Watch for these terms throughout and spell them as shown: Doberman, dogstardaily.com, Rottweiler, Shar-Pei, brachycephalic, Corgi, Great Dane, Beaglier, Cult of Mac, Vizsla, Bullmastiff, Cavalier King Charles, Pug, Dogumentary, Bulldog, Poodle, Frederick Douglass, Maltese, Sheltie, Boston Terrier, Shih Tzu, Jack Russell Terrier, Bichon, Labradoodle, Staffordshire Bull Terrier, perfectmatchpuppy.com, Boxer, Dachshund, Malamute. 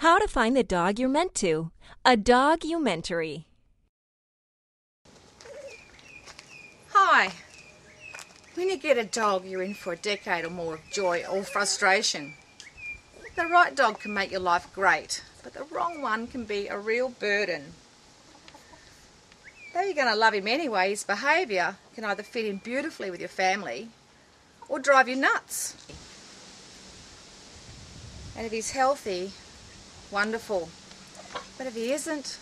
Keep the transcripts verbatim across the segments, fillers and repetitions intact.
How to find the dog you're meant to. A dogumentary. Hi. When you get a dog, you're in for a decade or more of joy or frustration. The right dog can make your life great, but the wrong one can be a real burden. Though you're going to love him anyway, his behaviour can either fit in beautifully with your family or drive you nuts. And if he's healthy, wonderful. But if he isn't,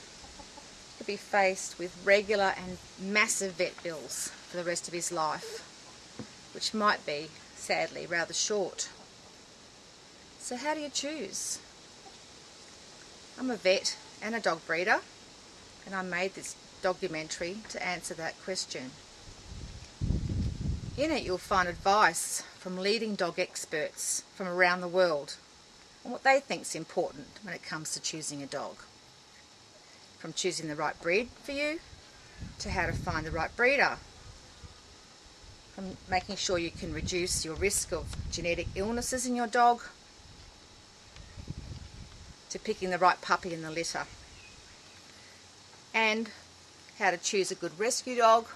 he'll be faced with regular and massive vet bills for the rest of his life, which might be, sadly, rather short. So how do you choose? I'm a vet and a dog breeder, and I made this documentary to answer that question. In it you'll find advice from leading dog experts from around the world on what they think is important when it comes to choosing a dog. From choosing the right breed for you, to how to find the right breeder. From making sure you can reduce your risk of genetic illnesses in your dog, to picking the right puppy in the litter. And how to choose a good rescue dog,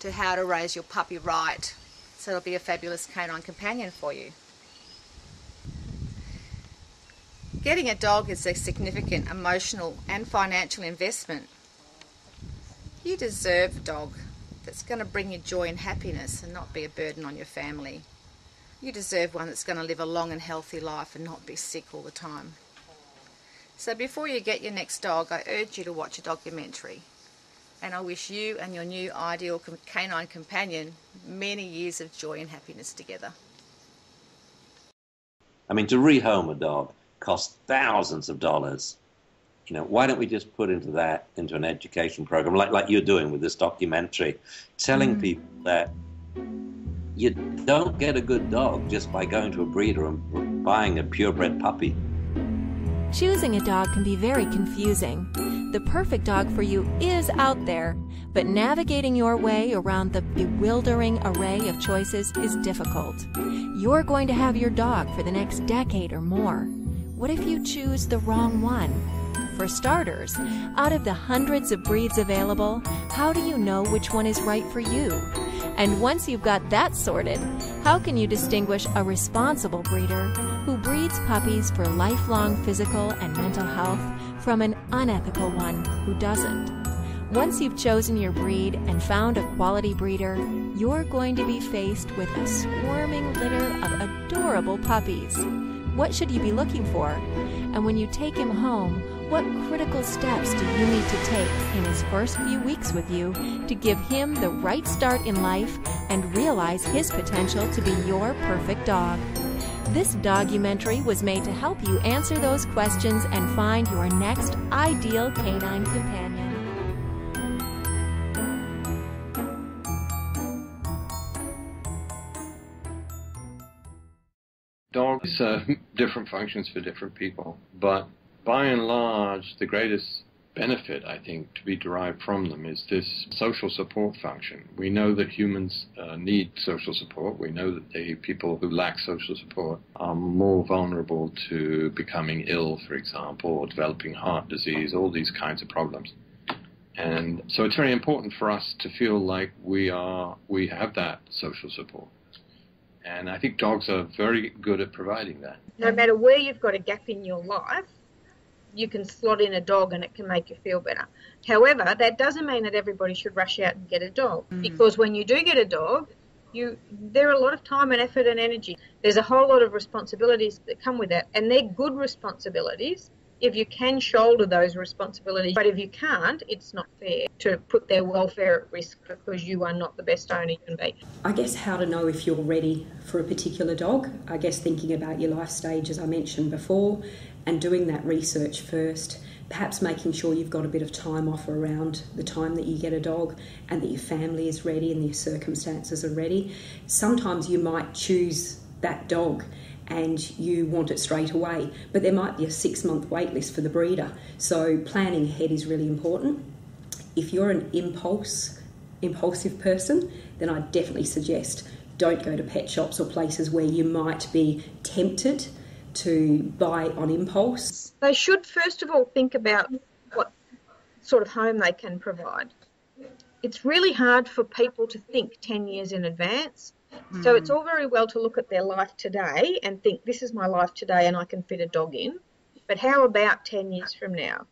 to how to raise your puppy right so it'll be a fabulous canine companion for you. Getting a dog is a significant emotional and financial investment. You deserve a dog that's going to bring you joy and happiness and not be a burden on your family. You deserve one that's going to live a long and healthy life and not be sick all the time. So before you get your next dog, I urge you to watch a documentary. And I wish you and your new ideal canine companion many years of joy and happiness together. I mean, to rehome a dog costs thousands of dollars. You know, why don't we just put into that, into an education program, like, like you're doing with this documentary, telling mm. people that you don't get a good dog just by going to a breeder and buying a purebred puppy. Choosing a dog can be very confusing. The perfect dog for you is out there, but navigating your way around the bewildering array of choices is difficult. You're going to have your dog for the next decade or more. What if you choose the wrong one? For starters, out of the hundreds of breeds available, how do you know which one is right for you? And once you've got that sorted, how can you distinguish a responsible breeder who breeds puppies for lifelong physical and mental health from an unethical one who doesn't? Once you've chosen your breed and found a quality breeder, you're going to be faced with a swarming litter of adorable puppies. What should you be looking for? And when you take him home, what critical steps do you need to take in his first few weeks with you to give him the right start in life and realize his potential to be your perfect dog? This dogumentary was made to help you answer those questions and find your next ideal canine companion. Dogs have different functions for different people, but by and large, the greatest benefit, I think, to be derived from them is this social support function. We know that humans uh, need social support. We know that the people who lack social support are more vulnerable to becoming ill, for example, or developing heart disease, all these kinds of problems. And so it's very important for us to feel like we are, we have that social support. And I think dogs are very good at providing that. No matter where you've got a gap in your life, you can slot in a dog and it can make you feel better. However, that doesn't mean that everybody should rush out and get a dog, mm. because when you do get a dog, you there are a lot of time and effort and energy. There's a whole lot of responsibilities that come with that, and they're good responsibilities if you can shoulder those responsibilities. But if you can't, it's not fair to put their welfare at risk because you are not the best owner you can be. I guess how to know if you're ready for a particular dog. I guess thinking about your life stage, as I mentioned before, and doing that research first, perhaps making sure you've got a bit of time off around the time that you get a dog and that your family is ready and your circumstances are ready. Sometimes you might choose that dog and you want it straight away, but there might be a six-month wait list for the breeder. So planning ahead is really important. If you're an impulse, impulsive person, then I definitely suggest don't go to pet shops or places where you might be tempted to buy on impulse. They should first of all think about what sort of home they can provide. It's really hard for people to think ten years in advance. Mm. So it's all very well to look at their life today and think, this is my life today and I can fit a dog in. But how about ten years from now?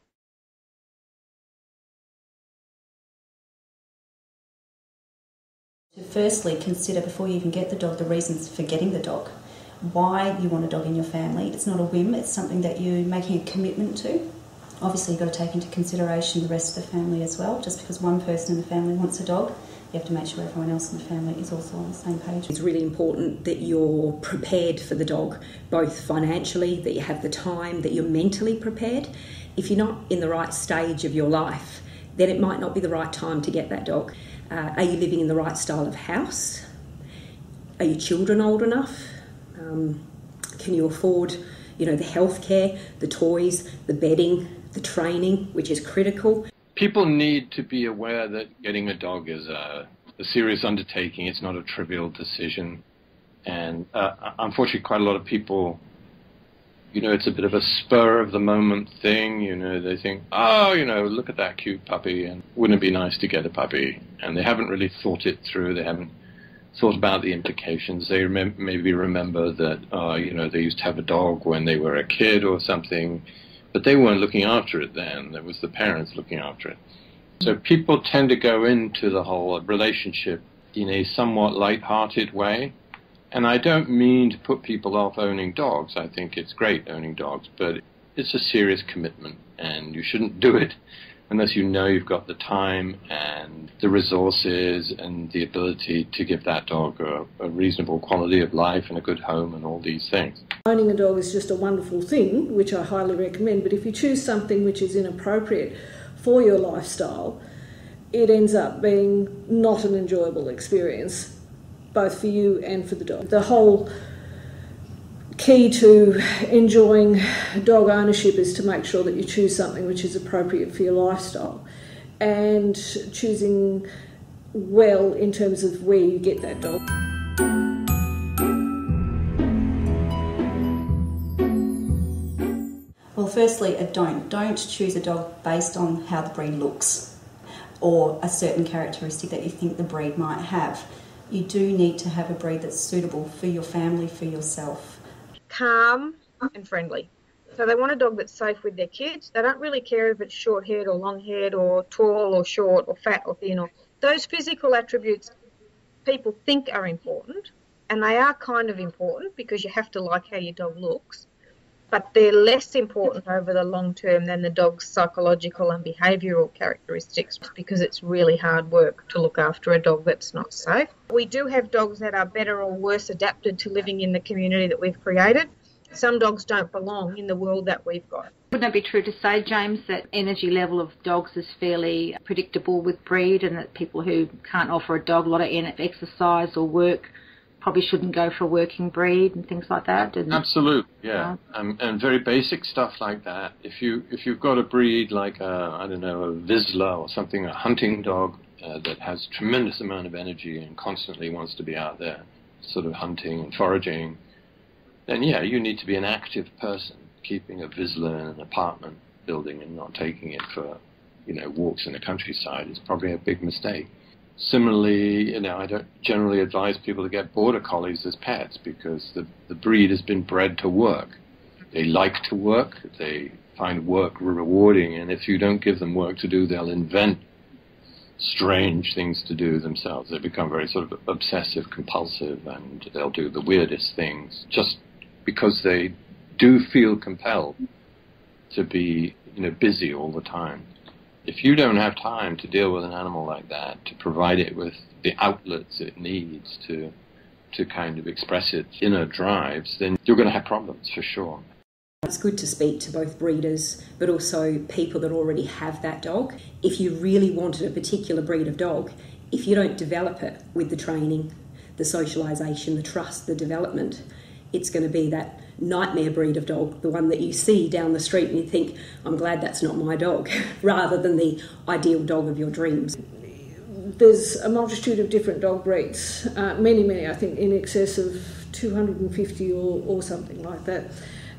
To firstly consider, before you even get the dog, the reasons for getting the dog. Why you want a dog in your family. It's not a whim, it's something that you're making a commitment to. Obviously, you've got to take into consideration the rest of the family as well. Just because one person in the family wants a dog, you have to make sure everyone else in the family is also on the same page. It's really important that you're prepared for the dog, both financially, that you have the time, that you're mentally prepared. If you're not in the right stage of your life, then it might not be the right time to get that dog. Uh, are you living in the right style of house? Are your children old enough? Um, can you afford, you know, the healthcare, the toys, the bedding, the training, which is critical. People need to be aware that getting a dog is a, a serious undertaking. It's not a trivial decision. And uh, unfortunately, quite a lot of people, you know, it's a bit of a spur of the moment thing. You know, they think, oh, you know, look at that cute puppy, and wouldn't it be nice to get a puppy? And they haven't really thought it through. They haven't thought about the implications. They remem- maybe remember that, uh, you know, they used to have a dog when they were a kid or something. But they weren't looking after it then. It was the parents looking after it. So people tend to go into the whole relationship in a somewhat light-hearted way. And I don't mean to put people off owning dogs. I think it's great owning dogs, but it's a serious commitment, and you shouldn't do it unless you know you've got the time and the resources and the ability to give that dog a, a reasonable quality of life and a good home and all these things. Owning a dog is just a wonderful thing, which I highly recommend, but if you choose something which is inappropriate for your lifestyle, it ends up being not an enjoyable experience, both for you and for the dog. The whole key to enjoying dog ownership is to make sure that you choose something which is appropriate for your lifestyle, and choosing well in terms of where you get that dog. Well, firstly, a don't. Don't choose a dog based on how the breed looks or a certain characteristic that you think the breed might have. You do need to have a breed that's suitable for your family, for yourself. Calm and friendly. So they want a dog that's safe with their kids. They don't really care if it's short-haired or long-haired or tall or short or fat or thin. Or those physical attributes people think are important, and they are kind of important because you have to like how your dog looks, but they're less important over the long term than the dog's psychological and behavioural characteristics, because it's really hard work to look after a dog that's not safe. We do have dogs that are better or worse adapted to living in the community that we've created. Some dogs don't belong in the world that we've got. Wouldn't it be true to say, James, that energy level of dogs is fairly predictable with breed, and that people who can't offer a dog a lot of exercise or work probably shouldn't go for a working breed and things like that? And, absolutely, yeah, yeah. Um, and very basic stuff like that. If you if you've got a breed like a, I don't know, a Vizsla or something, a hunting dog uh, that has a tremendous amount of energy and constantly wants to be out there, sort of hunting and foraging, then yeah, you need to be an active person, keeping a Vizsla in an apartment building and not taking it for, you know, walks in the countryside is probably a big mistake. Similarly, you know, I don't generally advise people to get border collies as pets, because the, the breed has been bred to work. They like to work. They find work rewarding, and if you don't give them work to do, they'll invent strange things to do themselves. They become very sort of obsessive, compulsive, and they'll do the weirdest things just because they do feel compelled to be, you know, busy all the time. If you don't have time to deal with an animal like that, to provide it with the outlets it needs to to kind of express its inner drives, then you're going to have problems for sure. It's good to speak to both breeders, but also people that already have that dog. If you really wanted a particular breed of dog, if you don't develop it with the training, the socialisation, the trust, the development, it's going to be that nightmare breed of dog, the one that you see down the street and you think, I'm glad that's not my dog, rather than the ideal dog of your dreams. There's a multitude of different dog breeds, uh, many, many, I think in excess of two hundred fifty or, or something like that.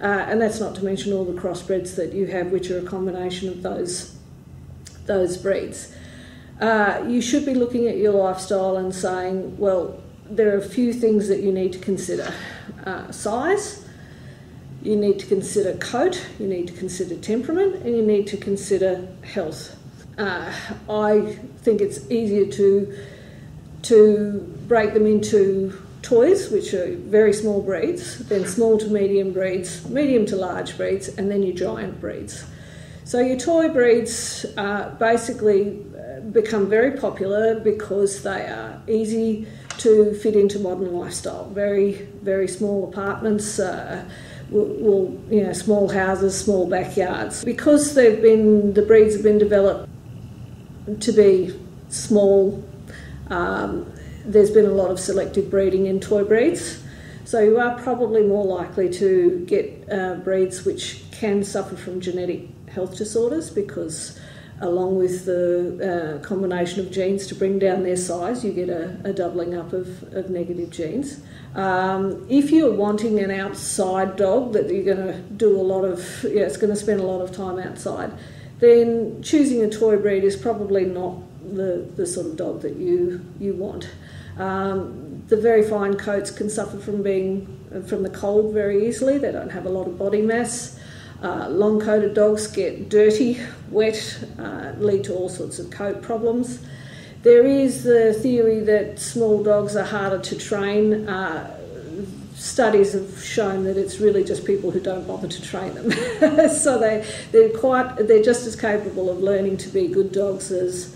uh, and that's not to mention all the crossbreeds that you have, which are a combination of those, those breeds. Uh, you should be looking at your lifestyle and saying, well, there are a few things that you need to consider. Uh, size, you need to consider coat, you need to consider temperament, and you need to consider health. Uh, I think it's easier to, to break them into toys, which are very small breeds, then small to medium breeds, medium to large breeds, and then your giant breeds. So your toy breeds uh, basically become very popular because they are easy to fit into modern lifestyle. Very, very small apartments, uh, will, will, you know, small houses, small backyards. Because they've been, the breeds have been developed to be small, um, there's been a lot of selective breeding in toy breeds. So you are probably more likely to get uh, breeds which can suffer from genetic health disorders, because along with the uh, combination of genes to bring down their size, you get a, a doubling up of, of negative genes. Um, if you're wanting an outside dog that you're going to do a lot of, yeah, it's going to spend a lot of time outside, then choosing a toy breed is probably not the, the sort of dog that you, you want. Um, the very fine coats can suffer from being from the cold very easily. They don't have a lot of body mass. Uh, long-coated dogs get dirty, wet, uh, lead to all sorts of coat problems. There is the theory that small dogs are harder to train. Uh, studies have shown that it's really just people who don't bother to train them. So they, they're quite, they're just as capable of learning to be good dogs as,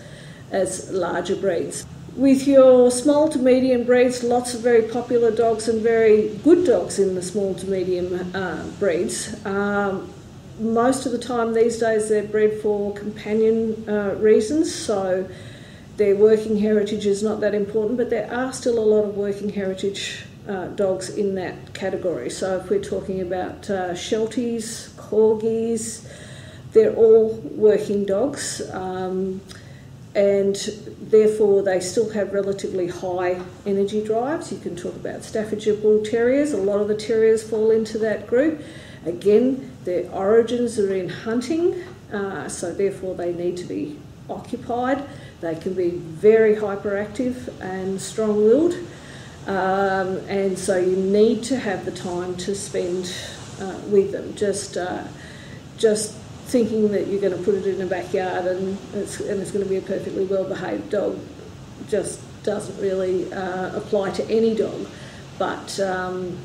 as larger breeds. With your small to medium breeds, lots of very popular dogs and very good dogs in the small to medium uh, breeds. Um, most of the time these days they're bred for companion uh, reasons, so their working heritage is not that important, but there are still a lot of working heritage uh, dogs in that category. So if we're talking about uh, Shelties, Corgis, they're all working dogs. Um, and therefore they still have relatively high energy drives. You can talk about Staffordshire Bull Terriers. A lot of the terriers fall into that group. Again, their origins are in hunting, uh, so therefore they need to be occupied. They can be very hyperactive and strong-willed, um, and so you need to have the time to spend uh, with them. Just, uh, just thinking that you're going to put it in a backyard and it's, and it's going to be a perfectly well-behaved dog just doesn't really uh, apply to any dog. But um,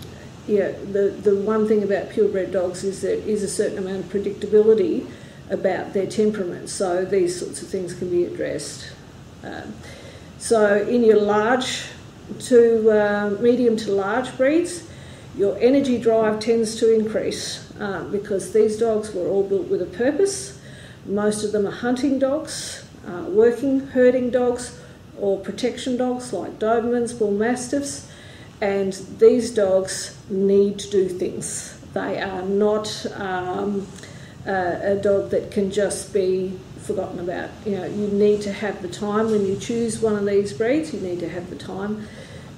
yeah, the, the one thing about purebred dogs is there is a certain amount of predictability about their temperament, so these sorts of things can be addressed. Um, so in your large to uh, medium to large breeds, your energy drive tends to increase uh, because these dogs were all built with a purpose. Most of them are hunting dogs, uh, working, herding dogs, or protection dogs like Dobermans, Bullmastiffs, and these dogs need to do things. They are not um, a, a dog that can just be forgotten about. You know, you need to have the time when you choose one of these breeds. You need to have the time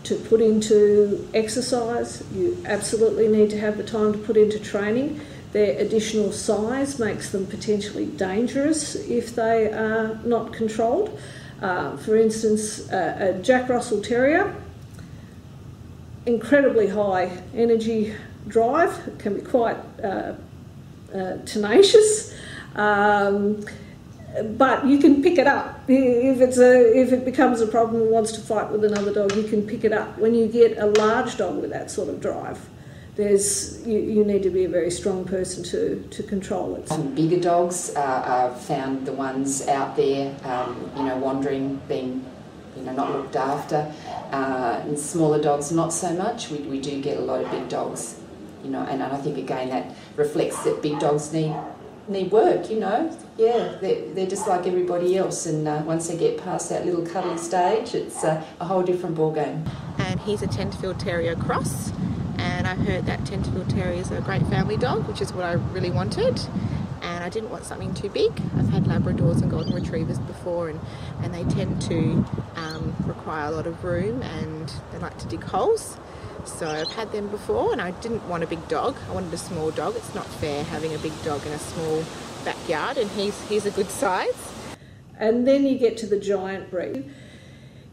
to put into exercise. You absolutely need to have the time to put into training. Their additional size makes them potentially dangerous if they are not controlled. Uh, for instance, uh, a Jack Russell Terrier, incredibly high energy drive, can be quite uh, uh, tenacious. Um, But you can pick it up. If it's a, if it becomes a problem and wants to fight with another dog, you can pick it up. When you get a large dog with that sort of drive, there's you, you need to be a very strong person to, to control it. Um, bigger dogs uh, are found the ones out there, um, you know, wandering, being, you know, not looked after. Uh, and smaller dogs, not so much. We, we do get a lot of big dogs, you know, and, and I think again that reflects that big dogs need. need work, you know. Yeah, they're, they're just like everybody else, and uh, once they get past that little cuddly stage, it's uh, a whole different ball game. And he's a Tenterfield Terrier cross, and I heard that Tenterfield Terriers are a great family dog, which is what I really wanted, and I didn't want something too big. I've had Labradors and Golden Retrievers before, and, and they tend to um, require a lot of room, and they like to dig holes. So I've had them before and I didn't want a big dog. I wanted a small dog. It's not fair having a big dog in a small backyard, and he's, he's a good size. And then you get to the giant breed.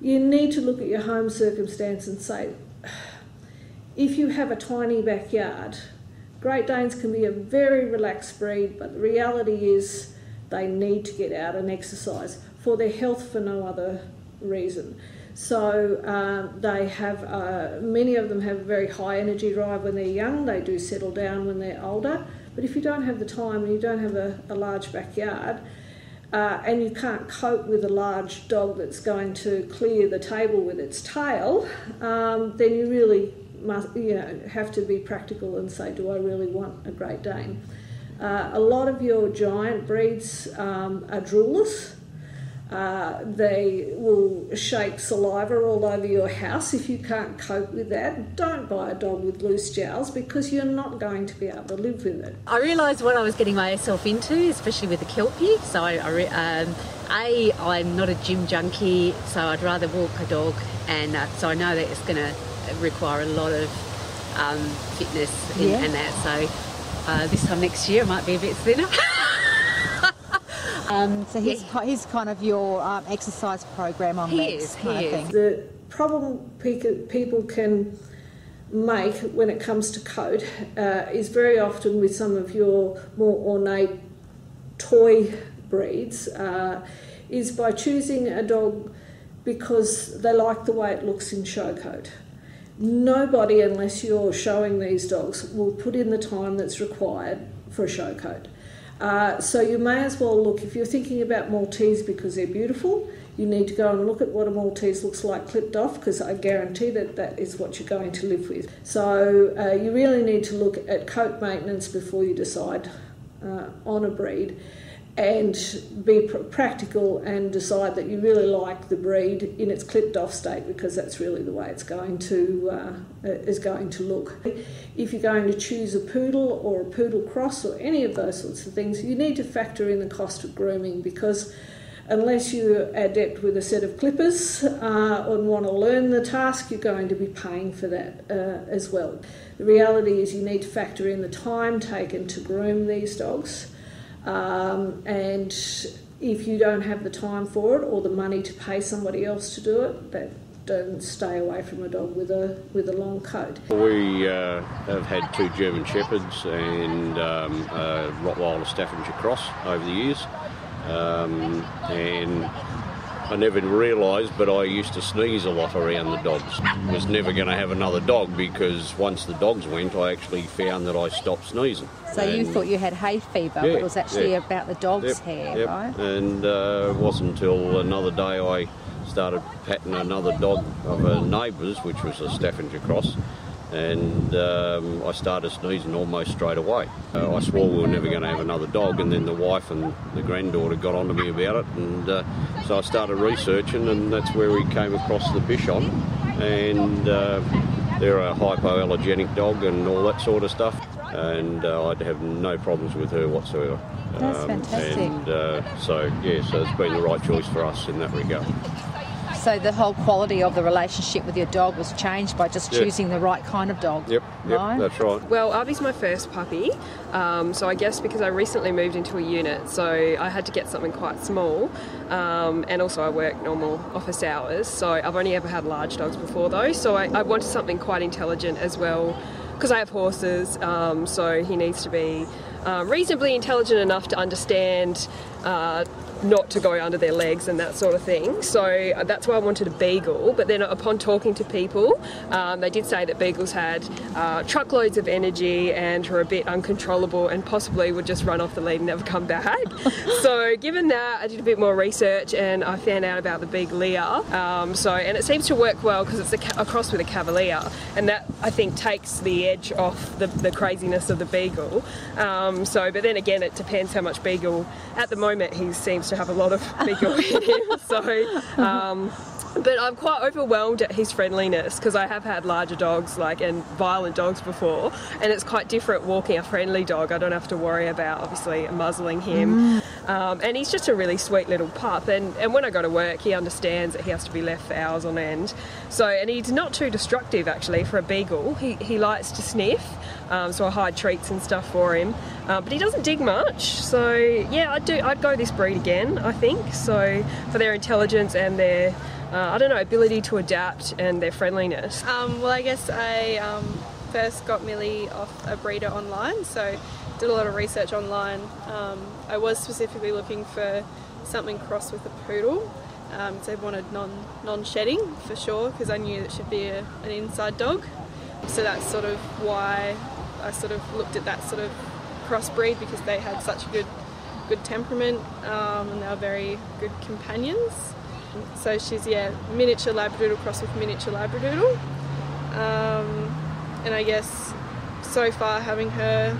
You need to look at your home circumstance and say, if you have a tiny backyard, Great Danes can be a very relaxed breed, but the reality is they need to get out and exercise for their health, for no other reason. So um, they have, uh, many of them have a very high energy drive when they're young. They do settle down when they're older. But if you don't have the time and you don't have a, a large backyard, Uh, and you can't cope with a large dog that's going to clear the table with its tail, um, then you really must, you know, have to be practical and say, do I really want a Great Dane? Uh, a lot of your giant breeds um, are droolers. Uh, they will shake saliva all over your house. If you can't cope with that, don't buy a dog with loose jowls, because you're not going to be able to live with it. I realised what I was getting myself into, especially with the Kelpie. So I, I, um, A, I'm not a gym junkie, so I'd rather walk a dog, and uh, so I know that it's going to require a lot of um, fitness in, yeah. and that. So uh, this time next year it might be a bit thinner. Um, so he's, yeah. he's kind of your um, exercise program on that kind of thing. The problem people can make when it comes to coat uh, is very often with some of your more ornate toy breeds uh, is by choosing a dog because they like the way it looks in show coat. Nobody, unless you're showing these dogs, will put in the time that's required for a show coat. Uh, so you may as well look, if you're thinking about Maltese because they're beautiful, you need to go and look at what a Maltese looks like clipped off, because I guarantee that that is what you're going to live with. So uh, you really need to look at coat maintenance before you decide uh, on a breed, and be pr practical and decide that you really like the breed in its clipped off state, because that's really the way it's going to uh, is going to look. If you're going to choose a poodle or a poodle cross or any of those sorts of things, you need to factor in the cost of grooming, because unless you're adept with a set of clippers uh, and want to learn the task, you're going to be paying for that uh, as well. The reality is you need to factor in the time taken to groom these dogs. Um, and if you don't have the time for it or the money to pay somebody else to do it, then don't stay away from a dog with a with a long coat. We uh, have had two German Shepherds and um, a Rottweiler Staffordshire Cross over the years, um, and I never realised, but I used to sneeze a lot around the dogs. I was never going to have another dog, because once the dogs went, I actually found that I stopped sneezing. So and you thought you had hay fever, yeah, but it was actually yeah. about the dog's yep, hair, yep. right? And uh, it wasn't until another day I started patting another dog of a neighbour's, which was a Staffordshire Cross, and um, I started sneezing almost straight away. Uh, I swore we were never going to have another dog, and then the wife and the granddaughter got onto me about it, and uh, so I started researching, and that's where we came across the Bichon, and uh, they're a hypoallergenic dog and all that sort of stuff, and uh, I'd have no problems with her whatsoever. That's um, fantastic. And uh, so, yeah, so it's been the right choice for us in that regard. So the whole quality of the relationship with your dog was changed by just yep. choosing the right kind of dog. Yep, yep right? That's right. Well, Arby's my first puppy, um, so I guess because I recently moved into a unit, so I had to get something quite small, um, and also I work normal office hours, so I've only ever had large dogs before though, so I, I wanted something quite intelligent as well, because I have horses, um, so he needs to be uh, reasonably intelligent enough to understand uh, not to go under their legs and that sort of thing. So that's why I wanted a beagle, but then upon talking to people, um, they did say that beagles had uh, truckloads of energy and were a bit uncontrollable and possibly would just run off the lead and never come back. So given that, I did a bit more research and I found out about the Beaglier. Um, so, and it seems to work well because it's a, a cross with a Cavalier, and that I think takes the edge off the, the craziness of the beagle. Um, so, but then again, it depends how much beagle. At the moment, he seems to have a lot of beagle in him, so um, But I'm quite overwhelmed at his friendliness, because I have had larger dogs, like, and violent dogs before, and it's quite different walking a friendly dog. I don't have to worry about, obviously, muzzling him. Mm. Um, and he's just a really sweet little pup, and, and when I go to work, he understands that he has to be left for hours on end. So, and he's not too destructive, actually, for a beagle. He, he likes to sniff, um, so I hide treats and stuff for him. Uh, but he doesn't dig much, so, yeah, I'd, do, I'd go this breed again, I think, so, for their intelligence and their... Uh, I don't know, ability to adapt and their friendliness. Um, well, I guess I um, first got Millie off a breeder online, so did a lot of research online. Um, I was specifically looking for something crossed with a poodle, um, so I wanted non, non-shedding for sure, because I knew that she'd be a, an inside dog. So that's sort of why I sort of looked at that sort of crossbreed, because they had such a good, good temperament, um, and they were very good companions. So she's, yeah, miniature Labradoodle crossed with miniature Labradoodle. Um, and I guess so far having her,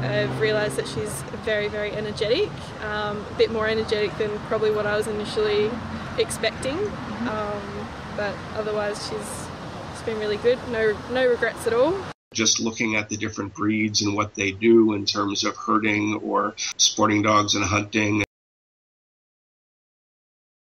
I've realised that she's very, very energetic. Um, a bit more energetic than probably what I was initially expecting. Um, but otherwise she's, she's been really good. No, no regrets at all. Just looking at the different breeds and what they do in terms of herding or sporting dogs and hunting.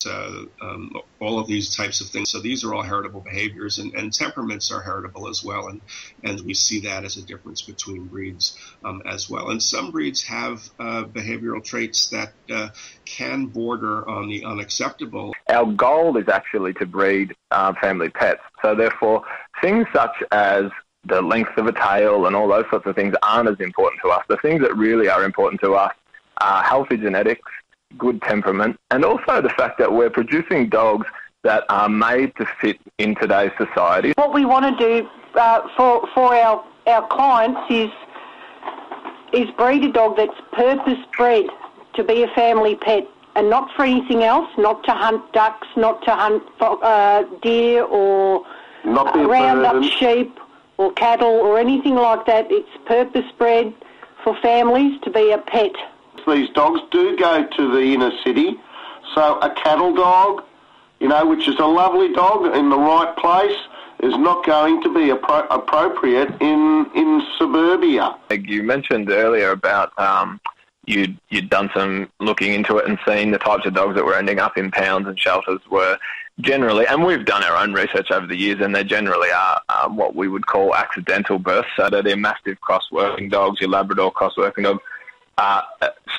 Uh, um, all of these types of things. So these are all heritable behaviors, and, and temperaments are heritable as well, and, and we see that as a difference between breeds um, as well. And some breeds have uh, behavioral traits that uh, can border on the unacceptable. Our goal is actually to breed uh, family pets, so therefore things such as the length of a tail and all those sorts of things aren't as important to us. The things that really are important to us are healthy genetics, good temperament, and also the fact that we're producing dogs that are made to fit in today's society. What we want to do uh, for for our our clients is is breed a dog that's purpose bred to be a family pet, and not for anything else. Not to hunt ducks, not to hunt uh, deer, or not uh, round up sheep or cattle or anything like that. It's purpose bred for families to be a pet. These dogs do go to the inner city, so a cattle dog, you know, which is a lovely dog in the right place, is not going to be appro appropriate in in suburbia. You mentioned earlier about um, you'd, you'd done some looking into it and seen the types of dogs that were ending up in pounds and shelters were generally, and we've done our own research over the years, and they generally are uh, what we would call accidental births, so they're mastiff cross-working dogs, your Labrador cross-working dogs. Uh,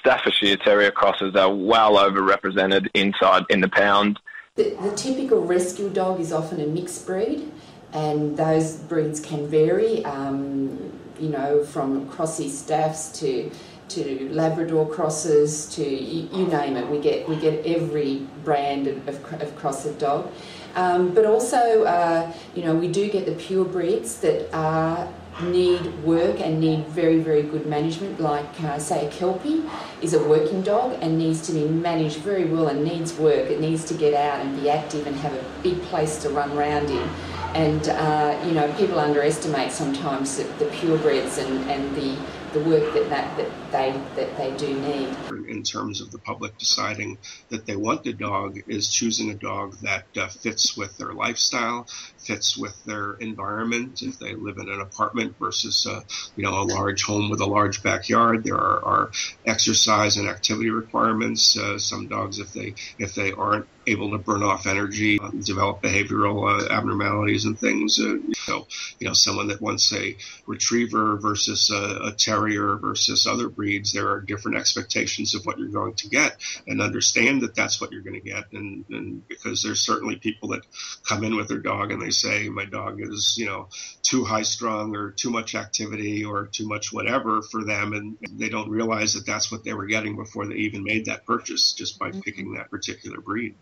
Staffordshire Terrier crosses are well overrepresented inside in the pound. The, the typical rescue dog is often a mixed breed, and those breeds can vary, um, you know, from crossy staffs to to Labrador crosses to you, you name it. We get we get every brand of, of, of cross of dog, um, but also uh, you know, we do get the pure breeds that are. Need work and need very, very good management, like uh, say a Kelpie is a working dog and needs to be managed very well and needs work. It needs to get out and be active and have a big place to run around in. And uh, you know, people underestimate sometimes the, the purebreds and, and the the work that, that, that, they, that they do need. In terms of the public deciding that they want the dog is choosing a dog that uh, fits with their lifestyle, fits with their environment. If they live in an apartment versus a, you know, a large home with a large backyard, there are, are exercise and activity requirements. Uh, some dogs, if they, if they aren't able to burn off energy, um, develop behavioral uh, abnormalities and things. Uh, so, you know, someone that wants a retriever versus a, a terrier versus other breeds, there are different expectations of what you're going to get, and understand that that's what you're going to get. And, and because there's certainly people that come in with their dog and they say, my dog is, you know, too high strung or too much activity or too much whatever for them. And they don't realize that that's what they were getting before they even made that purchase, just by picking that particular breed.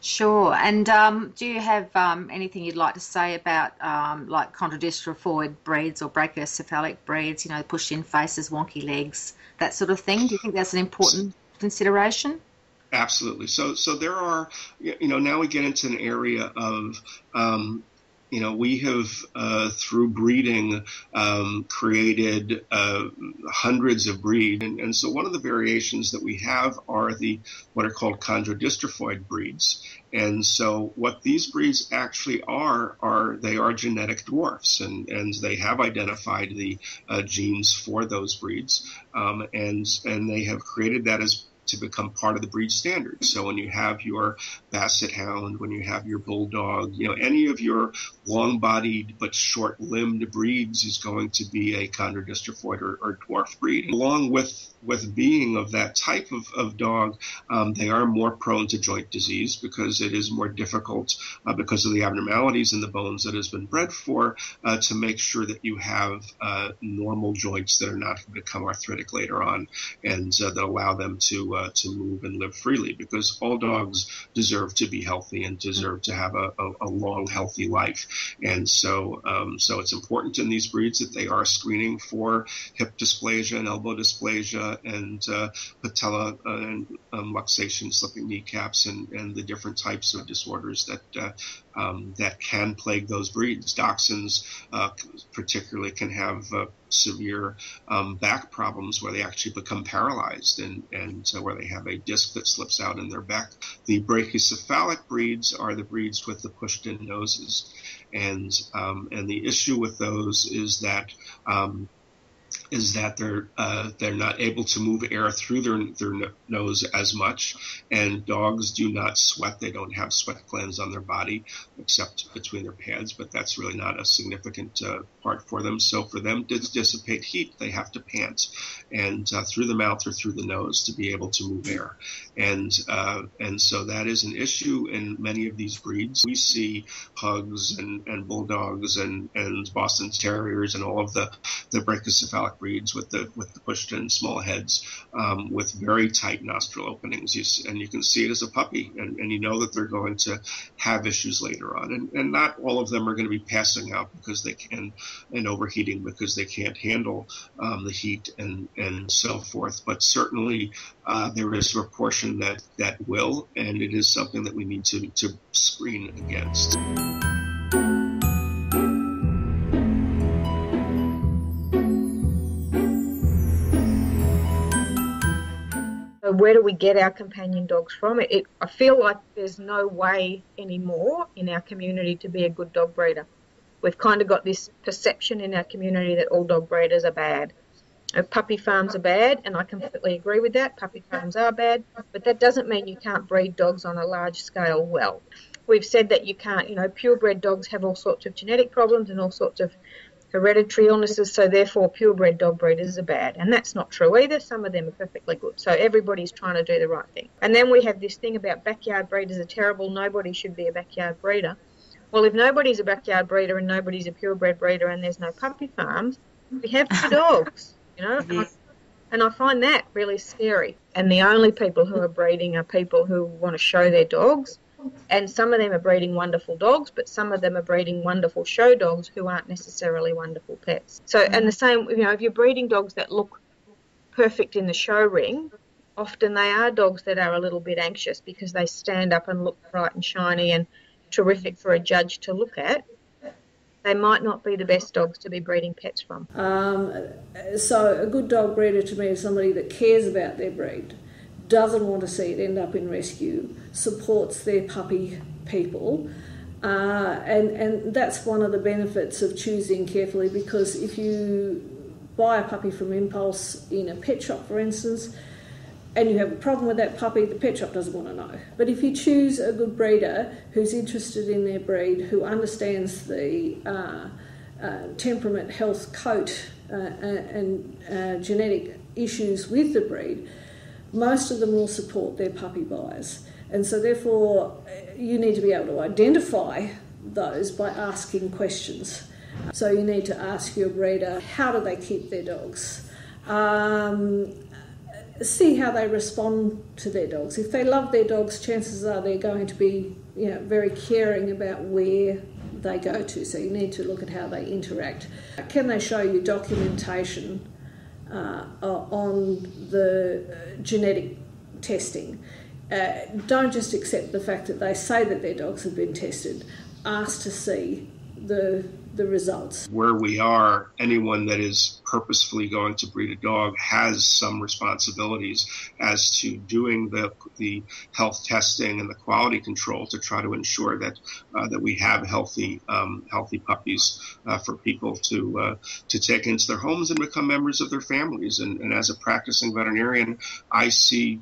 Sure. And um, do you have um, anything you'd like to say about um, like chondrodystrophroid breeds or brachycephalic breeds, you know, pushed-in faces, wonky legs, that sort of thing? Do you think that's an important consideration? Absolutely. So, so there are, you know, now we get into an area of... Um, you know, we have, uh, through breeding, um, created uh, hundreds of breeds. And, and so one of the variations that we have are the what are called chondrodystrophoid breeds. And so what these breeds actually are, are they are genetic dwarfs, and, and they have identified the uh, genes for those breeds, um, and, and they have created that as to become part of the breed standard. So when you have your Basset Hound, when you have your Bulldog, you know, any of your long-bodied but short-limbed breeds is going to be a chondrodystrophoid or, or dwarf breed. Along with with being of that type of, of dog, um, they are more prone to joint disease because it is more difficult, uh, because of the abnormalities in the bones that has been bred for, uh, to make sure that you have uh, normal joints that are not going to become arthritic later on, and uh, that allow them to Uh, to move and live freely, because all dogs deserve to be healthy and deserve to have a, a, a long, healthy life. And so um, so it's important in these breeds that they are screening for hip dysplasia and elbow dysplasia and uh, patella and um, luxation, slipping kneecaps, and, and the different types of disorders that uh, um, that can plague those breeds. Dachshunds uh, particularly can have uh, severe um, back problems where they actually become paralyzed and, and uh, where they have a disc that slips out in their back. The brachycephalic breeds are the breeds with the pushed-in noses. And, um, and the issue with those is that um, is that they're uh, they're not able to move air through their their nose as much, and dogs do not sweat. They don't have sweat glands on their body except between their pads, but that's really not a significant uh, part for them. So for them to dissipate heat, they have to pant, and uh, through the mouth or through the nose to be able to move air, and uh, and so that is an issue in many of these breeds. We see Pugs and, and Bulldogs and, and Boston Terriers and all of the the brachycephalic breeds with the with the pushed-in small heads, um, with very tight nostril openings, you see, and you can see it as a puppy, and, and you know that they're going to have issues later on, and, and not all of them are going to be passing out because they can, and overheating because they can't handle um, the heat and and so forth. But certainly uh, there is a proportion that that will, and it is something that we need to to screen against. Where do we get our companion dogs from? It, it, I feel like there's no way anymore in our community to be a good dog breeder. We've kind of got this perception in our community that all dog breeders are bad. Puppy farms are bad, and I completely agree with that. Puppy farms are bad, but that doesn't mean you can't breed dogs on a large scale well. We've said that you can't, you know, purebred dogs have all sorts of genetic problems and all sorts of hereditary illnesses, so therefore purebred dog breeders are bad, and that's not true either. Some of them are perfectly good, so everybody's trying to do the right thing. And then we have this thing about backyard breeders are terrible, nobody should be a backyard breeder. Well, if nobody's a backyard breeder and nobody's a purebred breeder and there's no puppy farms, we have two dogs, you know, and I, and I find that really scary. And the only people who are breeding are people who want to show their dogs. And some of them are breeding wonderful dogs, but some of them are breeding wonderful show dogs who aren't necessarily wonderful pets. So, and the same, you know, if you're breeding dogs that look perfect in the show ring, often they are dogs that are a little bit anxious because they stand up and look bright and shiny and terrific for a judge to look at. They might not be the best dogs to be breeding pets from. Um, so a good dog breeder to me is somebody that cares about their breed, doesn't want to see it end up in rescue, supports their puppy people, uh, and, and that's one of the benefits of choosing carefully, because if you buy a puppy from impulse in a pet shop, for instance, and you have a problem with that puppy, the pet shop doesn't want to know. But if you choose a good breeder who's interested in their breed, who understands the uh, uh, temperament, health, coat, uh, and uh, genetic issues with the breed, most of them will support their puppy buyers. And so therefore, you need to be able to identify those by asking questions. So you need to ask your breeder, how do they keep their dogs? Um, see how they respond to their dogs. If they love their dogs, chances are they're going to be, you know, very caring about where they go to. So you need to look at how they interact. Can they show you documentation Uh, on the genetic testing? Uh, don't just accept the fact that they say that their dogs have been tested. Ask to see the the results. Where we are, anyone that is purposefully going to breed a dog has some responsibilities as to doing the the health testing and the quality control to try to ensure that uh, that we have healthy um, healthy puppies uh, for people to uh, to take into their homes and become members of their families. And, and as a practicing veterinarian, I see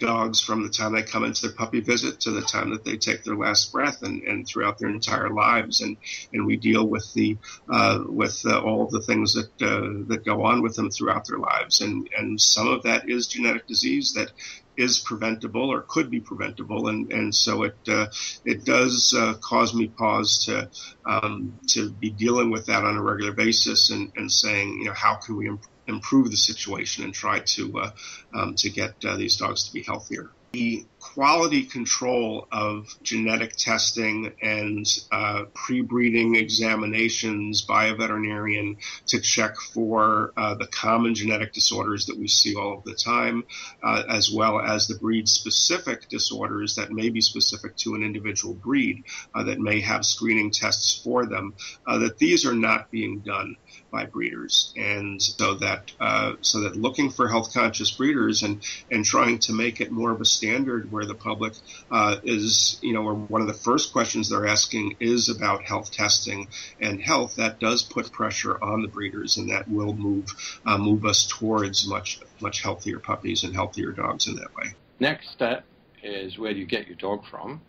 dogs from the time they come into their puppy visit to the time that they take their last breath, and, and throughout their entire lives, and and we deal with the uh, with uh, all of the things that uh, that go on with them throughout their lives, and and some of that is genetic disease that is preventable or could be preventable, and and so it uh, it does uh, cause me pause to um, to be dealing with that on a regular basis, and and saying, you know, how can we improve improve the situation and try to uh, um, to get uh, these dogs to be healthier. The quality control of genetic testing and uh, pre-breeding examinations by a veterinarian to check for uh, the common genetic disorders that we see all of the time, uh, as well as the breed-specific disorders that may be specific to an individual breed uh, that may have screening tests for them, uh, that these are not being done by breeders, and so that uh, so that looking for health-conscious breeders and and trying to make it more of a standard where the public uh, is, you know, or one of the first questions they're asking is about health testing and health. That does put pressure on the breeders, and that will move uh, move us towards much much healthier puppies and healthier dogs in that way. Next step is where do you get your dog from,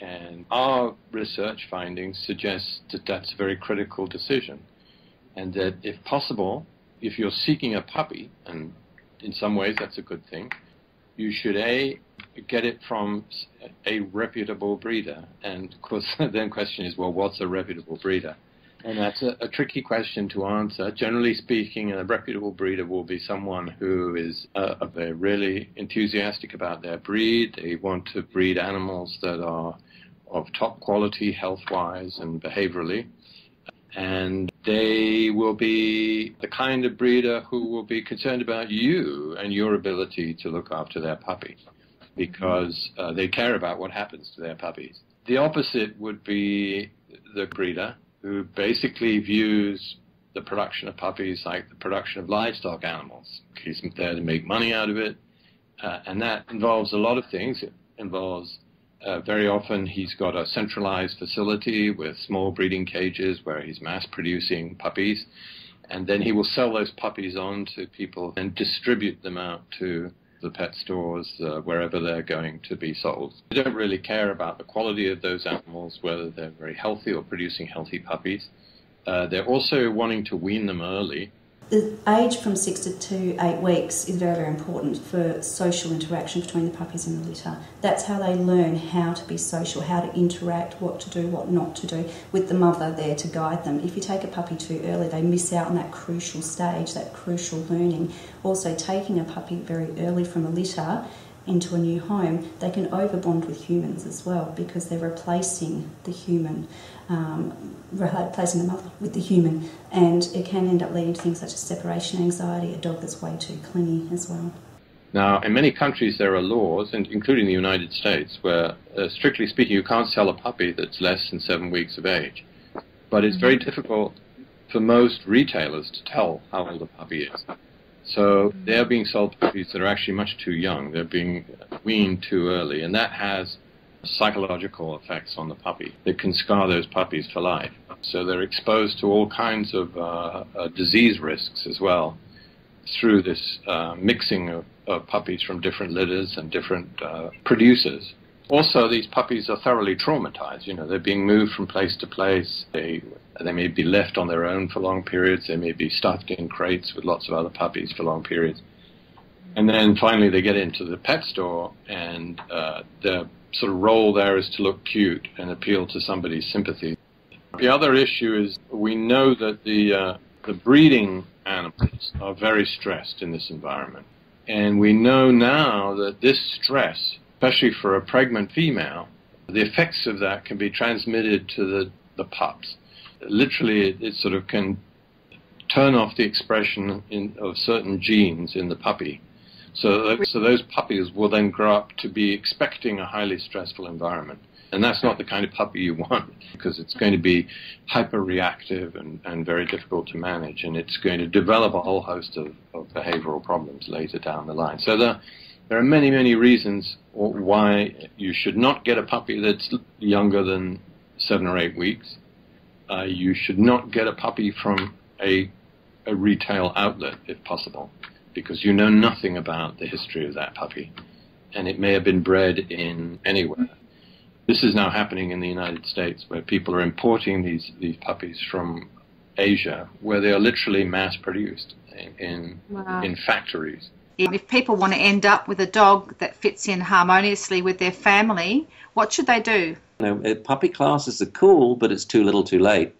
and our research findings suggest that that's a very critical decision. And that if possible, if you're seeking a puppy, and in some ways that's a good thing, you should A, get it from a reputable breeder. And of course, then question is, well, what's a reputable breeder? And that's a, a tricky question to answer. Generally speaking, a reputable breeder will be someone who is uh, they're really enthusiastic about their breed. They want to breed animals that are of top quality health-wise and behaviorally. And they will be the kind of breeder who will be concerned about you and your ability to look after their puppy, because uh, they care about what happens to their puppies. The opposite would be the breeder who basically views the production of puppies like the production of livestock animals. He's there to make money out of it, uh, and that involves a lot of things. It involves Uh, very often he's got a centralized facility with small breeding cages where he's mass-producing puppies, and then he will sell those puppies on to people and distribute them out to the pet stores, uh, wherever they're going to be sold. They don't really care about the quality of those animals, whether they're very healthy or producing healthy puppies. Uh, they're also wanting to wean them early. The age from six to two, eight weeks is very, very important for social interaction between the puppies and the litter. That's how they learn how to be social, how to interact, what to do, what not to do, with the mother there to guide them. If you take a puppy too early, they miss out on that crucial stage, that crucial learning. Also, taking a puppy very early from a litter into a new home, they can overbond with humans as well, because they're replacing the human, um, replacing the mother with the human, and it can end up leading to things such as separation anxiety, a dog that's way too clingy as well. Now, in many countries there are laws, and including the United States, where uh, strictly speaking you can't sell a puppy that's less than seven weeks of age. But it's very difficult for most retailers to tell how old a puppy is. So they're being sold puppies that are actually much too young. They're being weaned too early, and that has psychological effects on the puppy that can scar those puppies for life. So they're exposed to all kinds of uh, uh, disease risks as well through this uh, mixing of, of puppies from different litters and different uh, producers. Also, these puppies are thoroughly traumatized. You know, they're being moved from place to place. They they may be left on their own for long periods. They may be stuffed in crates with lots of other puppies for long periods. And then finally, they get into the pet store, and uh, their sort of role there is to look cute and appeal to somebody's sympathy. The other issue is we know that the uh, the breeding animals are very stressed in this environment, and we know now that this stress, especially for a pregnant female, the effects of that can be transmitted to the, the pups. Literally, it, it sort of can turn off the expression in, of certain genes in the puppy. So, so those puppies will then grow up to be expecting a highly stressful environment. And that's not the kind of puppy you want, because it's going to be hyper-reactive and, and very difficult to manage, and it's going to develop a whole host of, of behavioral problems later down the line. So there, there are many, many reasons why you should not get a puppy that's younger than seven or eight weeks. Uh, you should not get a puppy from a, a retail outlet, if possible, because you know nothing about the history of that puppy, and it may have been bred in anywhere. This is now happening in the United States, where people are importing these, these puppies from Asia, where they are literally mass-produced in, in, wow. in factories. If people want to end up with a dog that fits in harmoniously with their family, what should they do? You know, puppy classes are cool, but it's too little too late.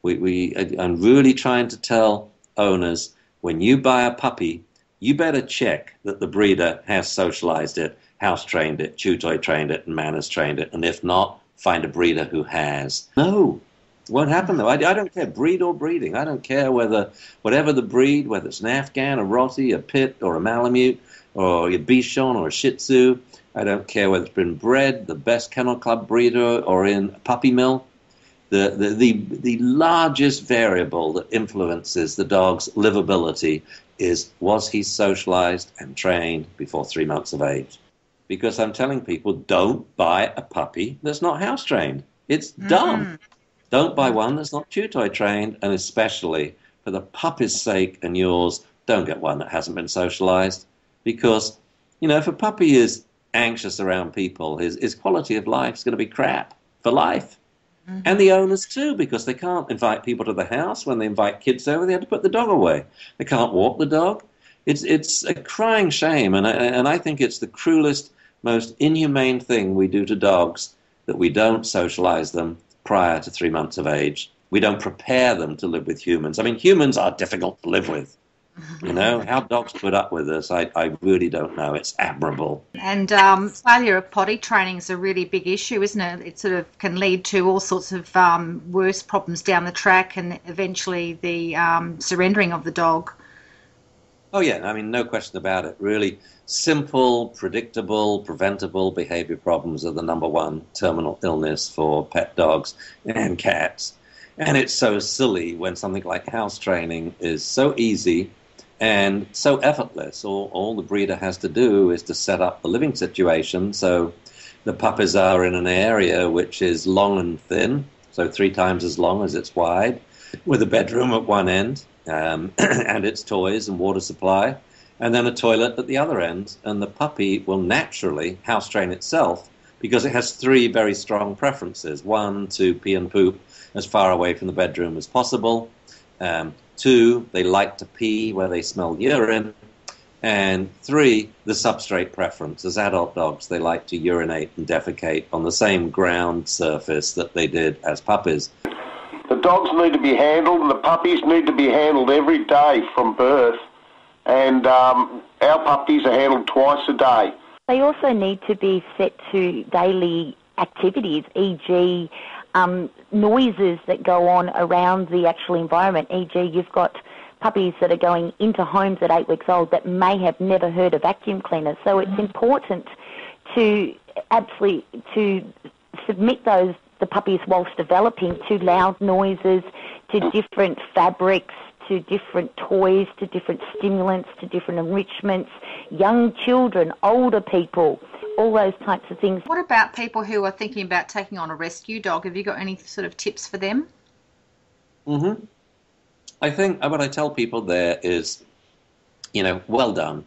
We, we are really trying to tell owners, when you buy a puppy, you better check that the breeder has socialized it, house trained it, chew toy trained it, and manners trained it. And if not, find a breeder who has. No. What happened though? I, I don't care, breed or breeding. I don't care whether, whatever the breed, whether it's an Afghan, a Rottie, a Pit, or a Malamute, or a Bichon, or a Shih Tzu. I don't care whether it's been bred, the best kennel club breeder, or in a puppy mill. The, the, the, the largest variable that influences the dog's livability is, was he socialized and trained before three months of age? Because I'm telling people, don't buy a puppy that's not house trained. It's dumb. Mm. Don't buy one that's not chew toy trained, and especially for the puppy's sake and yours, don't get one that hasn't been socialized. Because, you know, if a puppy is anxious around people, his, his quality of life is going to be crap for life. And the owners too, because they can't invite people to the house. When they invite kids over, they have to put the dog away. They can't walk the dog. It's it's a crying shame, and I, and I think it's the cruelest, most inhumane thing we do to dogs, that we don't socialize them prior to three months of age. We don't prepare them to live with humans. I mean, humans are difficult to live with. You know, how dogs put up with us, I, I really don't know. It's admirable. And um, failure of potty training is a really big issue, isn't it? It sort of can lead to all sorts of um, worse problems down the track, and eventually the um, surrendering of the dog. Oh, yeah. I mean, no question about it. Really simple, predictable, preventable behavior problems are the number one terminal illness for pet dogs and cats. And it's so silly when something like house training is so easy and so effortless. All, all the breeder has to do is to set up the living situation so the puppies are in an area which is long and thin, so three times as long as it's wide, with a bedroom at one end um, and its toys and water supply, and then a toilet at the other end. And the puppy will naturally house train itself because it has three very strong preferences. One, to pee and poop as far away from the bedroom as possible. Um, two, they like to pee where they smell urine. And three, the substrate preference. As adult dogs, they like to urinate and defecate on the same ground surface that they did as puppies. The dogs need to be handled, and the puppies need to be handled every day from birth. And um, our puppies are handled twice a day. They also need to be set to daily activities, for example, Um, noises that go on around the actual environment, for example you've got puppies that are going into homes at eight weeks old that may have never heard a vacuum cleaner. So it's important to absolutely to submit those, the puppies whilst developing, to loud noises, to different fabrics, to different toys, to different stimulants, to different enrichments, young children, older people, all those types of things. What about people who are thinking about taking on a rescue dog? Have you got any sort of tips for them? Mm-hmm. I think what I tell people there is, you know, well done.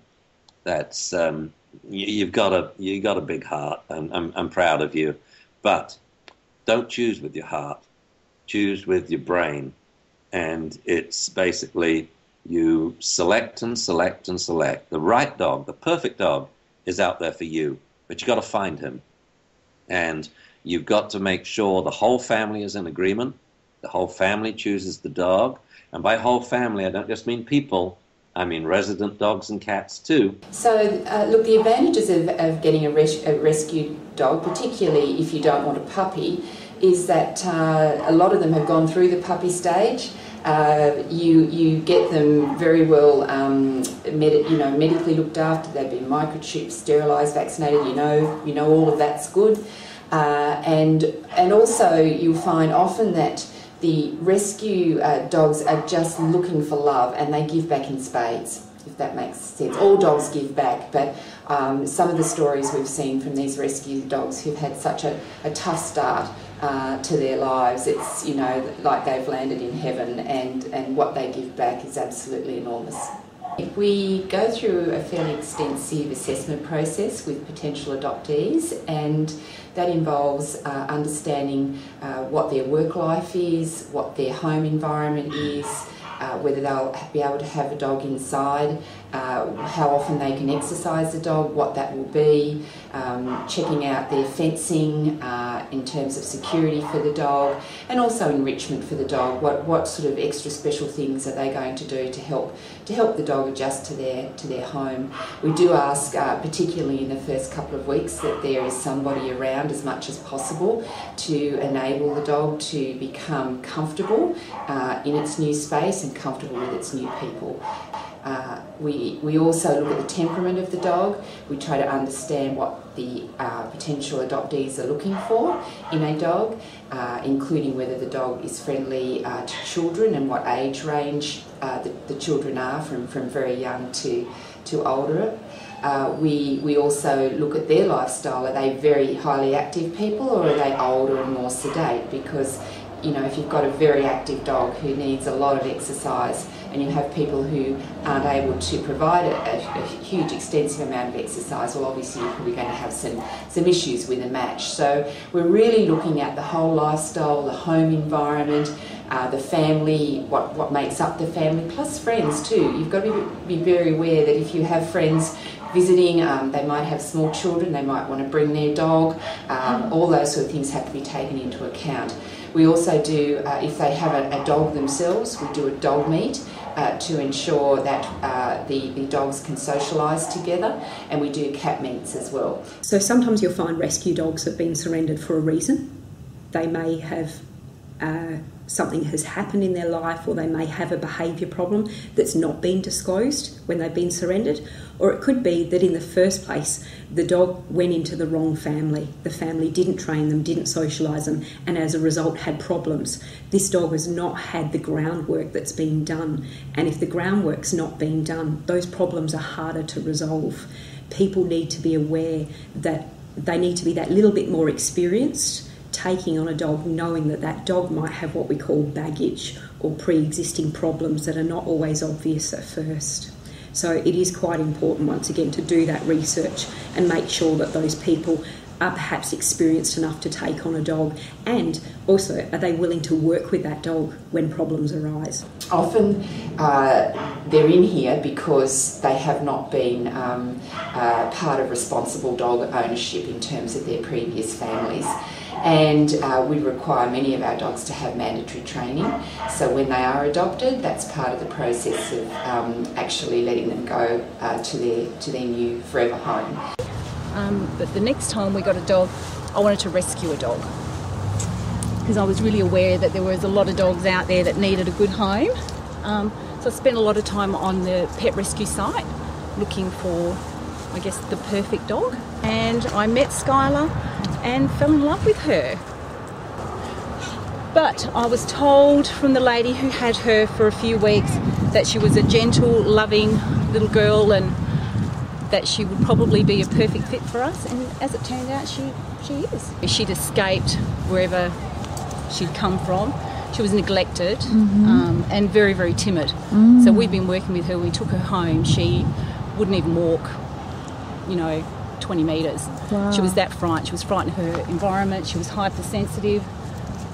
That's um, you, you've got a you got a big heart, and I'm, I'm proud of you. But don't choose with your heart. Choose with your brain, and it's basically you select and select and select the right dog. The perfect dog is out there for you. But you've got to find him. And you've got to make sure the whole family is in agreement. The whole family chooses the dog. And by whole family, I don't just mean people. I mean resident dogs and cats too. So, uh, look, the advantages of, of getting a, res a rescued dog, particularly if you don't want a puppy, is that uh, a lot of them have gone through the puppy stage. Uh, you you get them very well, um, med you know, medically looked after. They've been microchipped, sterilised, vaccinated. You know, you know all of that's good. Uh, and, and also you'll find often that the rescue uh, dogs are just looking for love, and they give back in spades, if that makes sense. All dogs give back, but um, some of the stories we've seen from these rescue dogs who've had such a, a tough start uh, to their lives, it's, you know, like they've landed in heaven, and, and what they give back is absolutely enormous. We go through a fairly extensive assessment process with potential adoptees, and that involves uh, understanding uh, what their work life is, what their home environment is, uh, whether they'll be able to have a dog inside, uh, how often they can exercise the dog, what that will be, um, checking out their fencing uh, in terms of security for the dog, and also enrichment for the dog. What, what sort of extra special things are they going to do to help to help the dog adjust to their to their home? We do ask, uh, particularly in the first couple of weeks, that there is somebody around as much as possible to enable the dog to become comfortable uh, in its new space and comfortable with its new people. Uh, we, we also look at the temperament of the dog. We try to understand what the uh, potential adoptees are looking for in a dog, uh, including whether the dog is friendly uh, to children and what age range uh, the, the children are, from, from very young to, to older. Uh, we, we also look at their lifestyle. Are they very highly active people, or are they older and more sedate? Because, you know, if you've got a very active dog who needs a lot of exercise, and you have people who aren't able to provide a, a, a huge, extensive amount of exercise, well, obviously you're probably going to have some, some issues with a match. So we're really looking at the whole lifestyle, the home environment, uh, the family, what, what makes up the family, plus friends too. You've got to be, be very aware that if you have friends visiting, um, they might have small children, they might want to bring their dog, um, all those sort of things have to be taken into account. We also do, uh, if they have a, a dog themselves, we do a dog meet uh, to ensure that uh, the, the dogs can socialise together, and we do cat meets as well. So sometimes you'll find rescue dogs have been surrendered for a reason. They may have uh, something has happened in their life, or they may have a behaviour problem that's not been disclosed when they've been surrendered, or it could be that in the first place the dog went into the wrong family. The family didn't train them, didn't socialise them, and as a result had problems. This dog has not had the groundwork that's been done, and if the groundwork's not being done, those problems are harder to resolve. People need to be aware that they need to be that little bit more experienced taking on a dog, knowing that that dog might have what we call baggage or pre-existing problems that are not always obvious at first. So it is quite important, once again, to do that research and make sure that those people are perhaps experienced enough to take on a dog, and also are they willing to work with that dog when problems arise. Often uh, they're in here because they have not been um, uh, part of responsible dog ownership in terms of their previous families. And uh, we require many of our dogs to have mandatory training. So when they are adopted, that's part of the process of um, actually letting them go uh, to their to their new forever home. Um, but the next time we got a dog, I wanted to rescue a dog, because I was really aware that there was a lot of dogs out there that needed a good home. Um, so I spent a lot of time on the pet rescue site looking for, I guess, the perfect dog. And I met Skylar and fell in love with her. But I was told from the lady who had her for a few weeks that she was a gentle, loving little girl, and that she would probably be a perfect fit for us, and as it turned out, she, she is. She'd escaped wherever she'd come from. She was neglected, mm-hmm. um, and very, very timid. Mm. So we've been working with her. We took her home. She wouldn't even walk, you know, twenty metres. Wow. She was that frightened. She was frightened of her environment. She was hypersensitive.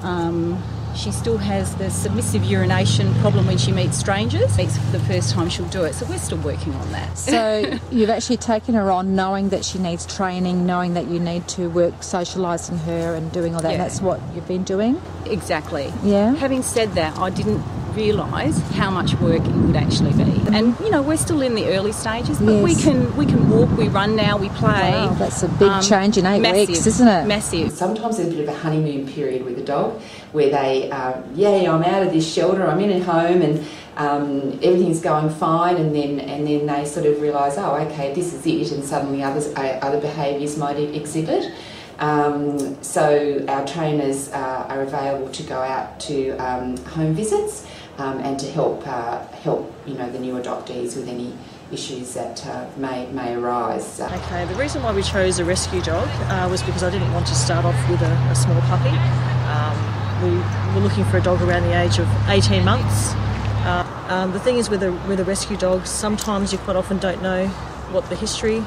Um, she still has the submissive urination problem when she meets strangers. It's for the first time she'll do it, so we're still working on that. So you've actually taken her on knowing that she needs training, knowing that you need to work socialising her and doing all that. Yeah. That's what you've been doing? Exactly. Yeah. Having said that, I didn't realise how much work it would actually be, and you know, we're still in the early stages, but yes. we can we can walk, we run now, we play. Wow, that's a big um, change in eight massive, weeks, isn't it? Massive. Sometimes there's a bit of a honeymoon period with a dog, where they, um, yeah, I'm out of this shelter, I'm in a home, and um, everything's going fine, and then and then they sort of realise, oh, okay, this is it, and suddenly others uh, other behaviours might exhibit. Um, so our trainers uh, are available to go out to um, home visits um, and to help uh, help you know the new adoptees with any issues that uh, may, may arise. Okay, the reason why we chose a rescue dog uh, was because I didn't want to start off with a, a small puppy. Um, we were looking for a dog around the age of eighteen months. Uh, um, the thing is with a, with a rescue dog, sometimes you quite often don't know what the history,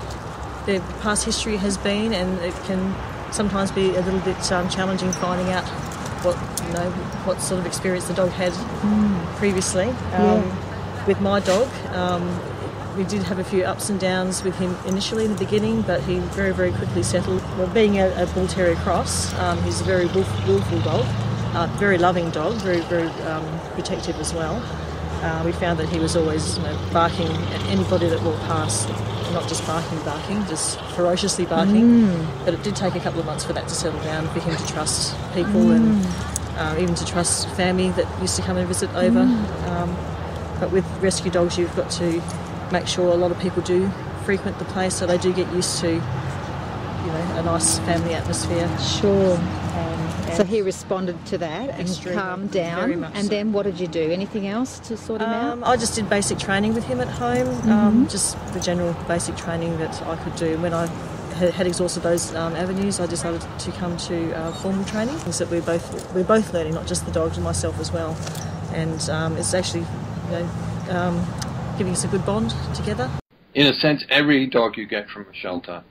the past history has been, and it can sometimes be a little bit um, challenging finding out what, you know, what sort of experience the dog had mm. previously. Um, yeah. With my dog, um, we did have a few ups and downs with him initially in the beginning, but he very, very quickly settled. Well, being a, a Bull Terrier cross, um, he's a very willful, willful dog, uh, very loving dog, very, very um, protective as well. Uh, we found that he was always you know, barking at anybody that walked past, not just barking, barking, just ferociously barking. Mm. But it did take a couple of months for that to settle down, for him to trust people mm. and uh, even to trust family that used to come and visit over. Mm. Um, but with rescue dogs, you've got to make sure a lot of people do frequent the place, so they do get used to, you know, a nice family atmosphere. Sure. Um, so he responded to that and calmed down. And so. Then what did you do? Anything else to sort him um, out? I just did basic training with him at home, mm-hmm. um, just the general basic training that I could do. When I had exhausted those um, avenues, I decided to come to uh, formal training. Things that we're both we're both learning, not just the dog and myself as well. And um, it's actually, you know. Um, giving us a good bond together. In a sense, every dog you get from a shelter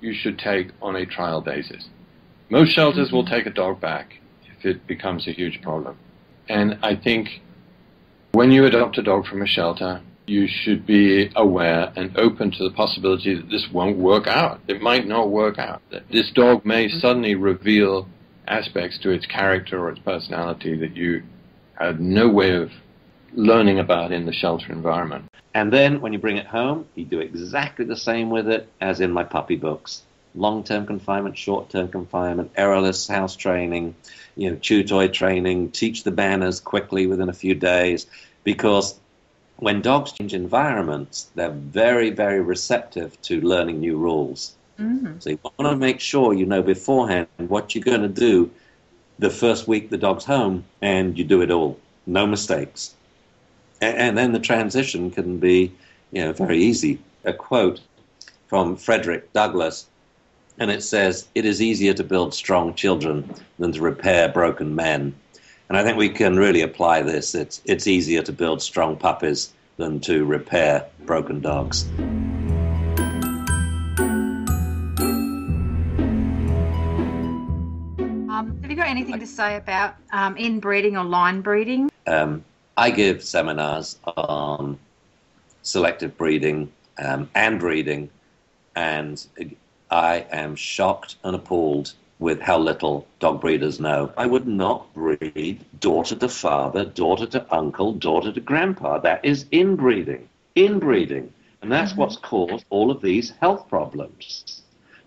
you should take on a trial basis. Most shelters mm-hmm. will take a dog back if it becomes a huge problem. And I think when you adopt a dog from a shelter, you should be aware and open to the possibility that this won't work out. It might not work out. This dog may mm-hmm. suddenly reveal aspects to its character or its personality that you had no way of learning about in the shelter environment. And then when you bring it home, you do exactly the same with it as in my puppy books. Long-term confinement, short-term confinement, errorless house training, you know, chew toy training, teach the banners quickly within a few days, because when dogs change environments, they're very, very receptive to learning new rules. Mm-hmm. So you want to make sure you know beforehand what you're going to do the first week the dog's home, and you do it all. No mistakes. And then the transition can be, you know, very easy. A quote from Frederick Douglass, and it says, "It is easier to build strong children than to repair broken men." And I think we can really apply this. It's, it's easier to build strong puppies than to repair broken dogs. Um, have you got anything to say about um, inbreeding or line breeding? Um, I give seminars on selective breeding um, and breeding, and I am shocked and appalled with how little dog breeders know. I would not breed daughter to father, daughter to uncle, daughter to grandpa. That is inbreeding, inbreeding. And that's mm-hmm. what's caused all of these health problems,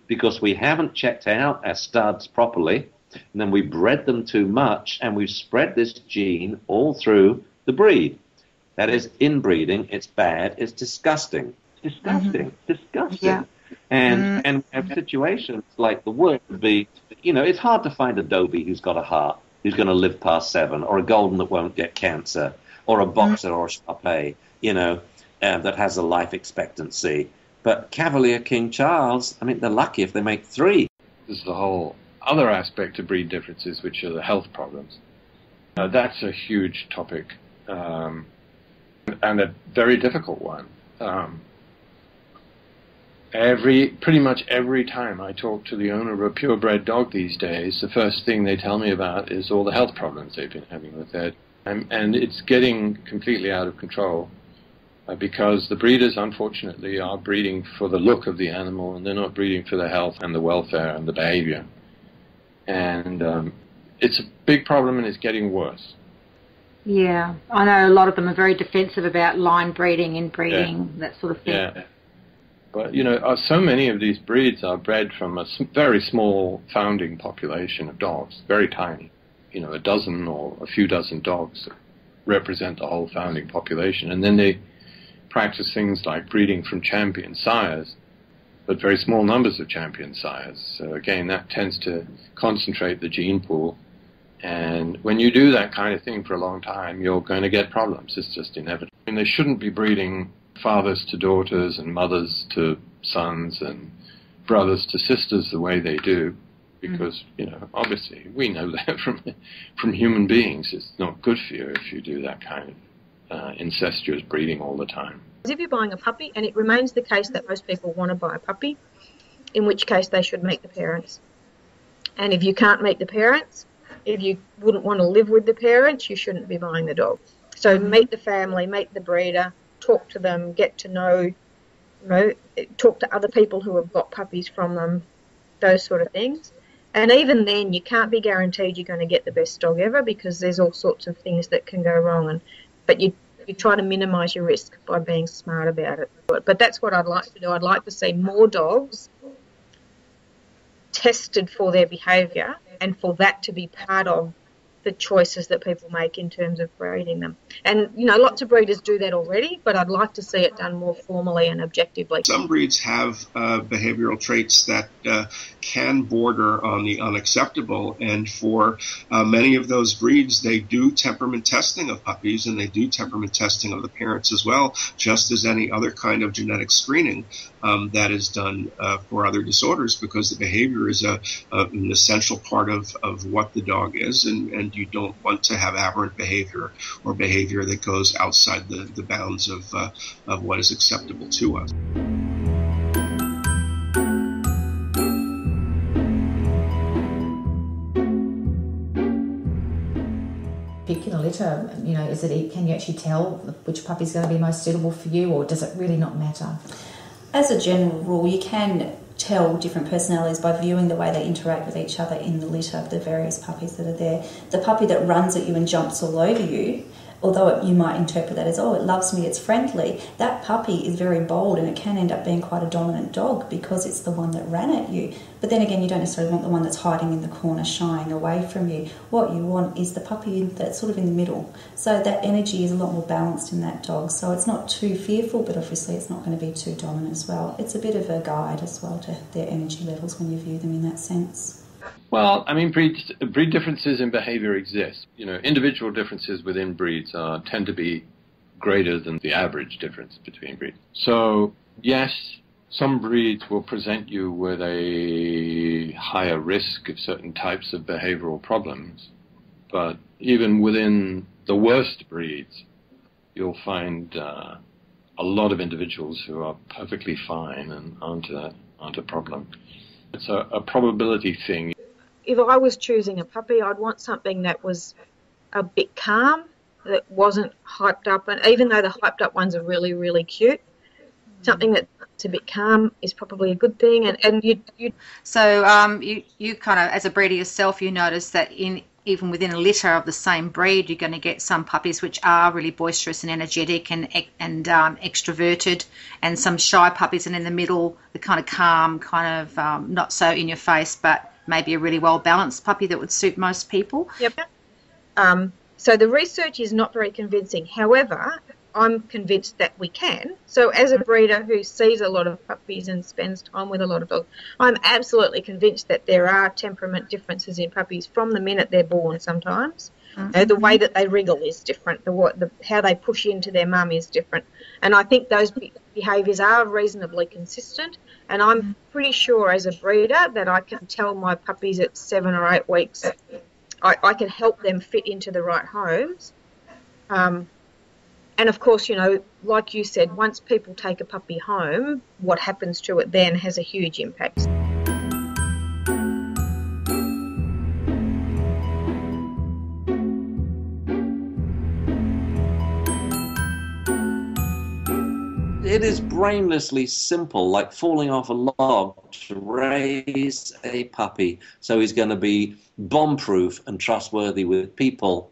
because we haven't checked out our studs properly, and then we bred them too much, and we've spread this gene all through the breed. That is inbreeding. It's bad. It's disgusting. Disgusting. Mm-hmm. Disgusting. Yeah. And mm-hmm. and we have situations like the world would be, you know, it's hard to find a Dobie who's got a heart, who's going to live past seven, or a Golden that won't get cancer, or a Boxer mm-hmm. or a Shar-Pei, you know, uh, that has a life expectancy. But Cavalier King Charles, I mean, they're lucky if they make three. This is the whole other aspect of breed differences, which are the health problems. Uh, that's a huge topic, um, and a very difficult one. Um, every, pretty much every time I talk to the owner of a purebred dog these days, the first thing they tell me about is all the health problems they've been having with their, and, and it's getting completely out of control uh, because the breeders, unfortunately, are breeding for the look of the animal, and they're not breeding for the health and the welfare and the behavior. And um, it's a big problem, and it's getting worse. Yeah, I know a lot of them are very defensive about line breeding, inbreeding, yeah. that sort of thing. Yeah, but you know, uh, so many of these breeds are bred from a very small founding population of dogs, very tiny. You know, a dozen or a few dozen dogs represent the whole founding population, and then they practice things like breeding from champion sires, but very small numbers of champion sires. So again, that tends to concentrate the gene pool. And when you do that kind of thing for a long time, you're going to get problems. It's just inevitable. I mean, they shouldn't be breeding fathers to daughters and mothers to sons and brothers to sisters the way they do, because, you know, obviously we know that from from human beings. It's not good for you if you do that kind of uh, incestuous breeding all the time. As if you're buying a puppy, and it remains the case that most people want to buy a puppy, in which case they should meet the parents. And if you can't meet the parents, if you wouldn't want to live with the parents, you shouldn't be buying the dog. So meet the family, meet the breeder, talk to them, get to know, you know, talk to other people who have got puppies from them, those sort of things. And even then, you can't be guaranteed you're going to get the best dog ever, because there's all sorts of things that can go wrong. And But you, you try to minimise your risk by being smart about it. But, but that's what I'd like to do. I'd like to see more dogs tested for their behaviour, and for that to be part of the choices that people make in terms of breeding them. And, you know, lots of breeders do that already, but I'd like to see it done more formally and objectively. Some breeds have uh, behavioral traits that uh, can border on the unacceptable, and for uh, many of those breeds, they do temperament testing of puppies, and they do temperament testing of the parents as well, just as any other kind of genetic screening um, that is done uh, for other disorders, because the behavior is a, a, an essential part of, of what the dog is, and, and you don't want to have aberrant behavior or behavior that goes outside the, the bounds of, uh, of what is acceptable to us. Particular litter, you know, is it, can you actually tell which puppy is going to be most suitable for you, or does it really not matter? As a general rule, you can tell different personalities by viewing the way they interact with each other in the litter of the various puppies that are there. The puppy that runs at you and jumps all over you, although it, you might interpret that as, oh, it loves me, it's friendly, that puppy is very bold, and it can end up being quite a dominant dog because it's the one that ran at you. But then again, you don't necessarily want the one that's hiding in the corner, shying away from you. What you want is the puppy that's sort of in the middle. So that energy is a lot more balanced in that dog. So it's not too fearful, but obviously it's not going to be too dominant as well. It's a bit of a guide as well to their energy levels when you view them in that sense. Well, I mean, breed, breed differences in behavior exist. You know, individual differences within breeds are, tend to be greater than the average difference between breeds. So, yes, some breeds will present you with a higher risk of certain types of behavioral problems, but even within the worst breeds, you'll find uh, a lot of individuals who are perfectly fine and aren't a, aren't a problem. It's a, a probability thing. If I was choosing a puppy, I'd want something that was a bit calm, that wasn't hyped up. And even though the hyped up ones are really, really cute, something that's a bit calm is probably a good thing. And, and you, you... So um, you, you kind of, as a breeder yourself, you notice that in even within a litter of the same breed, you're going to get some puppies which are really boisterous and energetic and and um, extroverted, and some shy puppies, and in the middle, the kind of calm, kind of um, not so in your face, but maybe a really well-balanced puppy that would suit most people. Yep. Um, so the research is not very convincing. However, I'm convinced that we can. So as a breeder who sees a lot of puppies and spends time with a lot of dogs, I'm absolutely convinced that there are temperament differences in puppies from the minute they're born sometimes. Mm-hmm. You know, the way that they wriggle is different. The, what, the, how they push into their mum is different. And I think those behaviours are reasonably consistent. And I'm pretty sure as a breeder that I can tell my puppies at seven or eight weeks, I, I can help them fit into the right homes. Um, and, of course, you know, like you said, once people take a puppy home, what happens to it then has a huge impact. It is brainlessly simple, like falling off a log, to raise a puppy so he's going to be bomb-proof and trustworthy with people.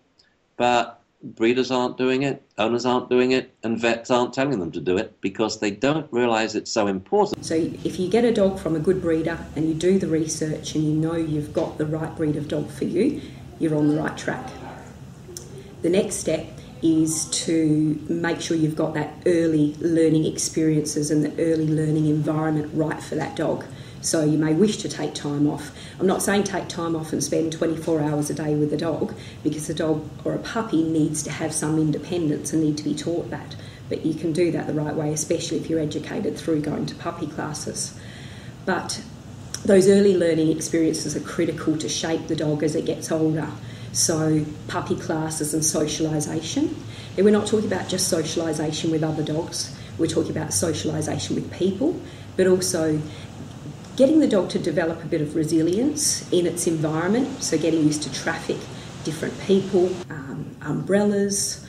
But breeders aren't doing it, owners aren't doing it, and vets aren't telling them to do it because they don't realise it's so important. So if you get a dog from a good breeder and you do the research and you know you've got the right breed of dog for you, you're on the right track. The next step is to make sure you've got that early learning experiences and the early learning environment right for that dog. So you may wish to take time off. I'm not saying take time off and spend twenty-four hours a day with a dog, because a dog or a puppy needs to have some independence and need to be taught that. But you can do that the right way, especially if you're educated through going to puppy classes. But those early learning experiences are critical to shape the dog as it gets older. So puppy classes and socialisation. And we're not talking about just socialisation with other dogs. We're talking about socialisation with people, but also getting the dog to develop a bit of resilience in its environment, so getting used to traffic, different people, um, umbrellas,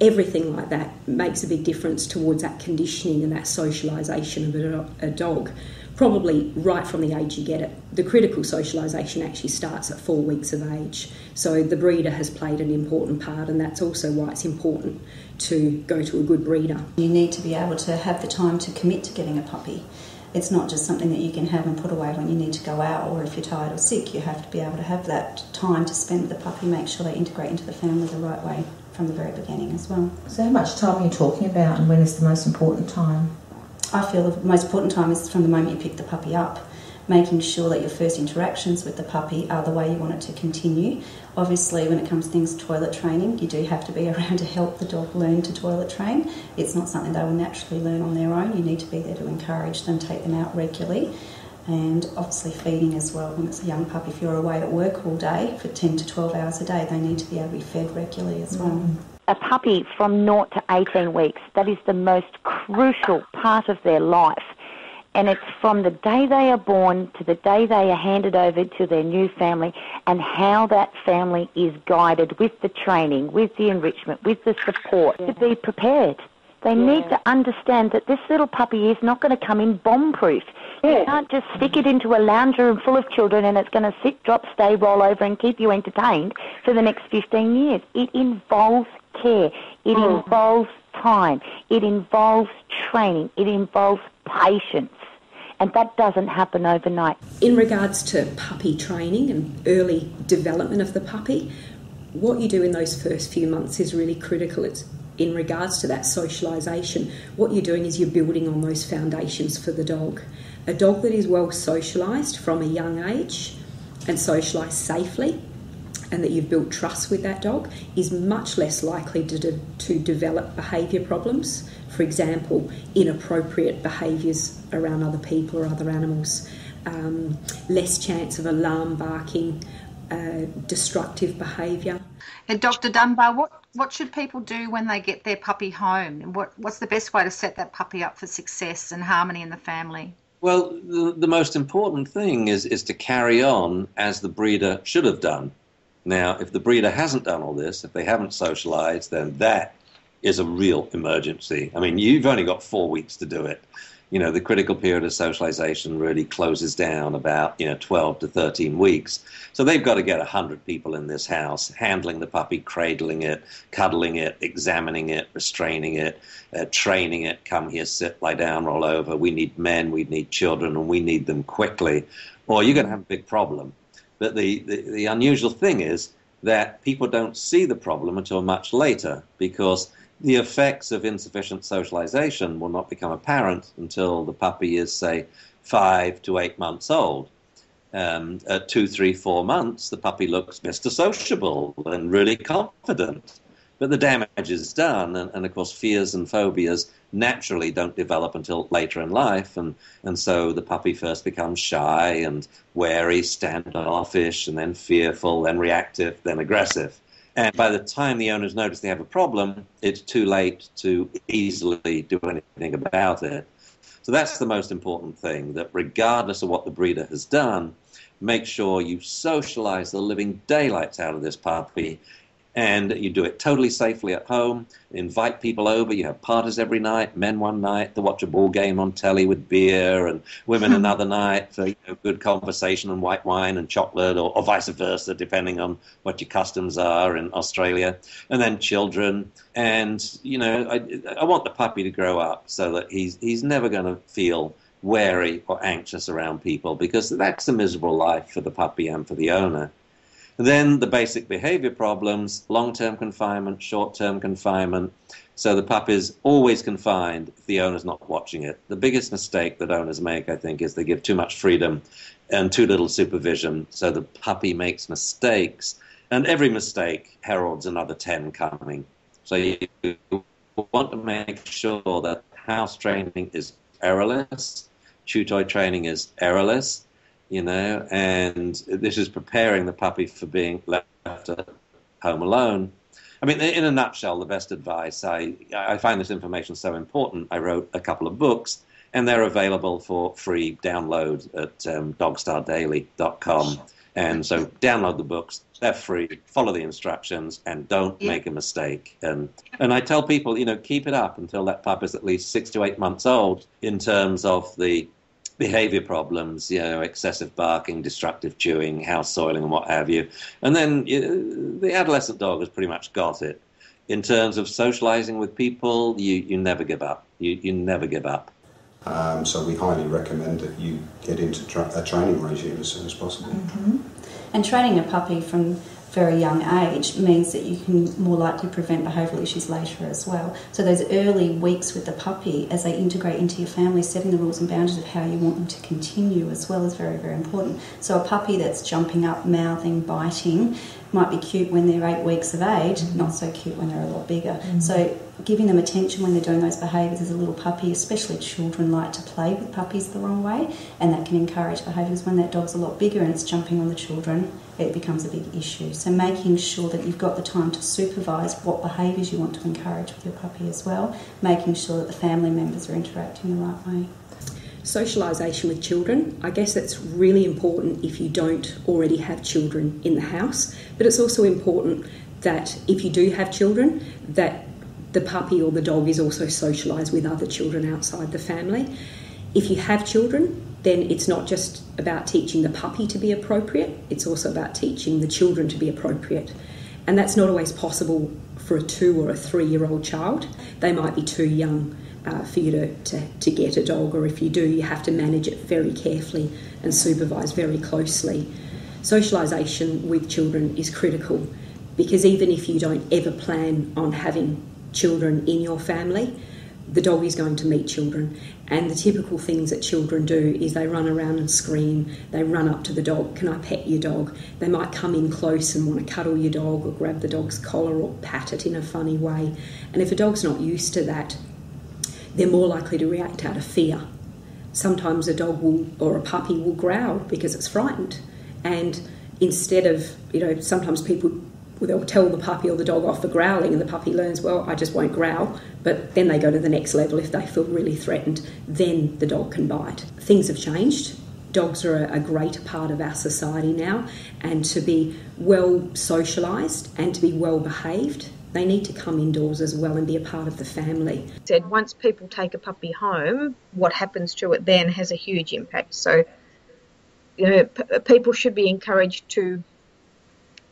everything like that makes a big difference towards that conditioning and that socialisation of a, a dog, probably right from the age you get it. The critical socialisation actually starts at four weeks of age, so the breeder has played an important part, and that's also why it's important to go to a good breeder. You need to be able to have the time to commit to getting a puppy. It's not just something that you can have and put away when you need to go out or if you're tired or sick. You have to be able to have that time to spend with the puppy, make sure they integrate into the family the right way from the very beginning as well. So how much time are you talking about, and when is the most important time? I feel the most important time is from the moment you pick the puppy up, making sure that your first interactions with the puppy are the way you want it to continue. Obviously, when it comes to things toilet training, you do have to be around to help the dog learn to toilet train. It's not something they will naturally learn on their own. You need to be there to encourage them, take them out regularly, and obviously feeding as well. When it's a young puppy, if you're away at work all day for ten to twelve hours a day, they need to be able to be fed regularly as well. Mm-hmm. A puppy from nought to eighteen weeks, that is the most crucial part of their life. And it's from the day they are born to the day they are handed over to their new family, and how that family is guided with the training, with the enrichment, with the support, yeah. to be prepared. They yeah. need to understand that this little puppy is not going to come in bomb-proof. Yeah. You can't just stick it into a lounge room full of children and it's going to sit, drop, stay, roll over and keep you entertained for the next fifteen years. It involves care. It mm. involves time. It involves training. It involves patience. And that doesn't happen overnight. In regards to puppy training and early development of the puppy, what you do in those first few months is really critical. It's in regards to that socialisation. What you're doing is you're building on those foundations for the dog. A dog that is well socialised from a young age and socialised safely, and that you've built trust with that dog, is much less likely to, de to develop behaviour problems. For example, inappropriate behaviours around other people or other animals, um, less chance of alarm barking, uh, destructive behaviour. And Doctor Dunbar, what, what should people do when they get their puppy home? And what, what's the best way to set that puppy up for success and harmony in the family? Well, the, the most important thing is, is to carry on as the breeder should have done. Now, if the breeder hasn't done all this, if they haven't socialised, then that is a real emergency. I mean, you've only got four weeks to do it. You know, the critical period of socialisation really closes down about, you know, twelve to thirteen weeks. So they've got to get a hundred people in this house, handling the puppy, cradling it, cuddling it, examining it, restraining it, uh, training it, come here, sit, lie down, roll over. We need men, we need children, and we need them quickly, or you're going to have a big problem. But the, the, the unusual thing is that people don't see the problem until much later, because the effects of insufficient socialization will not become apparent until the puppy is, say, five to eight months old. Um, at two, three, four months, the puppy looks Mister Sociable and really confident. But the damage is done, and, and of course fears and phobias naturally don't develop until later in life, and, and so the puppy first becomes shy and wary, standoffish, and then fearful, then reactive, then aggressive. And by the time the owners notice they have a problem, it's too late to easily do anything about it. So that's the most important thing, that regardless of what the breeder has done, make sure you socialize the living daylights out of this puppy. And you do it totally safely at home, invite people over, you have parties every night, men one night, to watch a ball game on telly with beer, and women another night for, you know, good conversation and white wine and chocolate, or, or vice versa, depending on what your customs are in Australia. And then children. And, you know, I, I want the puppy to grow up so that he's, he's never going to feel wary or anxious around people, because that's a miserable life for the puppy and for the owner. Then the basic behavior problems, long-term confinement, short-term confinement. So the puppy's always confined if the owner's not watching it. The biggest mistake that owners make, I think, is they give too much freedom and too little supervision. So the puppy makes mistakes, and every mistake heralds another ten coming. So you want to make sure that house training is errorless, chew toy training is errorless, you know, and this is preparing the puppy for being left at home alone. I mean, in a nutshell, the best advice, I, I find this information so important, I wrote a couple of books, and they're available for free download at um, dog star daily dot com. And so download the books, they're free, follow the instructions, and don't yeah. make a mistake. And, and I tell people, you know, keep it up until that pup is at least six to eight months old in terms of the behavior problems, you know, excessive barking, destructive chewing, house soiling and what have you. And then you, the adolescent dog has pretty much got it. In terms of socializing with people, you, you never give up. You, you never give up. Um, so we highly recommend that you get into tra- a training regime as soon as possible. Mm-hmm. And training a puppy from very young age means that you can more likely prevent behavioural issues later as well. So those early weeks with the puppy, as they integrate into your family, setting the rules and boundaries of how you want them to continue as well is very, very important. So a puppy that's jumping up, mouthing, biting might be cute when they're eight weeks of age, mm-hmm. not so cute when they're a lot bigger. Mm-hmm. So giving them attention when they're doing those behaviours as a little puppy, especially children like to play with puppies the wrong way, and that can encourage behaviours when that dog's a lot bigger and it's jumping on the children, it becomes a big issue. So making sure that you've got the time to supervise what behaviours you want to encourage with your puppy as well, making sure that the family members are interacting the right way. Socialisation with children, I guess that's really important if you don't already have children in the house, but it's also important that if you do have children, that the puppy or the dog is also socialised with other children outside the family. If you have children, then it's not just about teaching the puppy to be appropriate, it's also about teaching the children to be appropriate. And that's not always possible for a two or a three-year-old child. They might be too young uh, for you to, to, to get a dog, or if you do, you have to manage it very carefully and supervise very closely. Socialisation with children is critical, because even if you don't ever plan on having children in your family, the dog is going to meet children, and the typical things that children do is they run around and scream, they run up to the dog, can I pet your dog? They might come in close and want to cuddle your dog or grab the dog's collar or pat it in a funny way, and if a dog's not used to that, they're more likely to react out of fear. Sometimes a dog will, or a puppy will growl because it's frightened, and instead of, you know, sometimes people they'll tell the puppy or the dog off for growling, and the puppy learns, well, I just won't growl, but then they go to the next level. If they feel really threatened, then the dog can bite. Things have changed. Dogs are a greater part of our society now, and to be well socialised and to be well behaved, they need to come indoors as well and be a part of the family. Said once people take a puppy home, what happens to it then has a huge impact. So you know, p- people should be encouraged to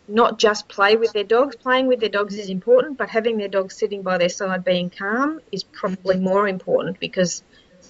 not just play with their dogs. Playing with their dogs is important, but having their dogs sitting by their side being calm is probably more important, because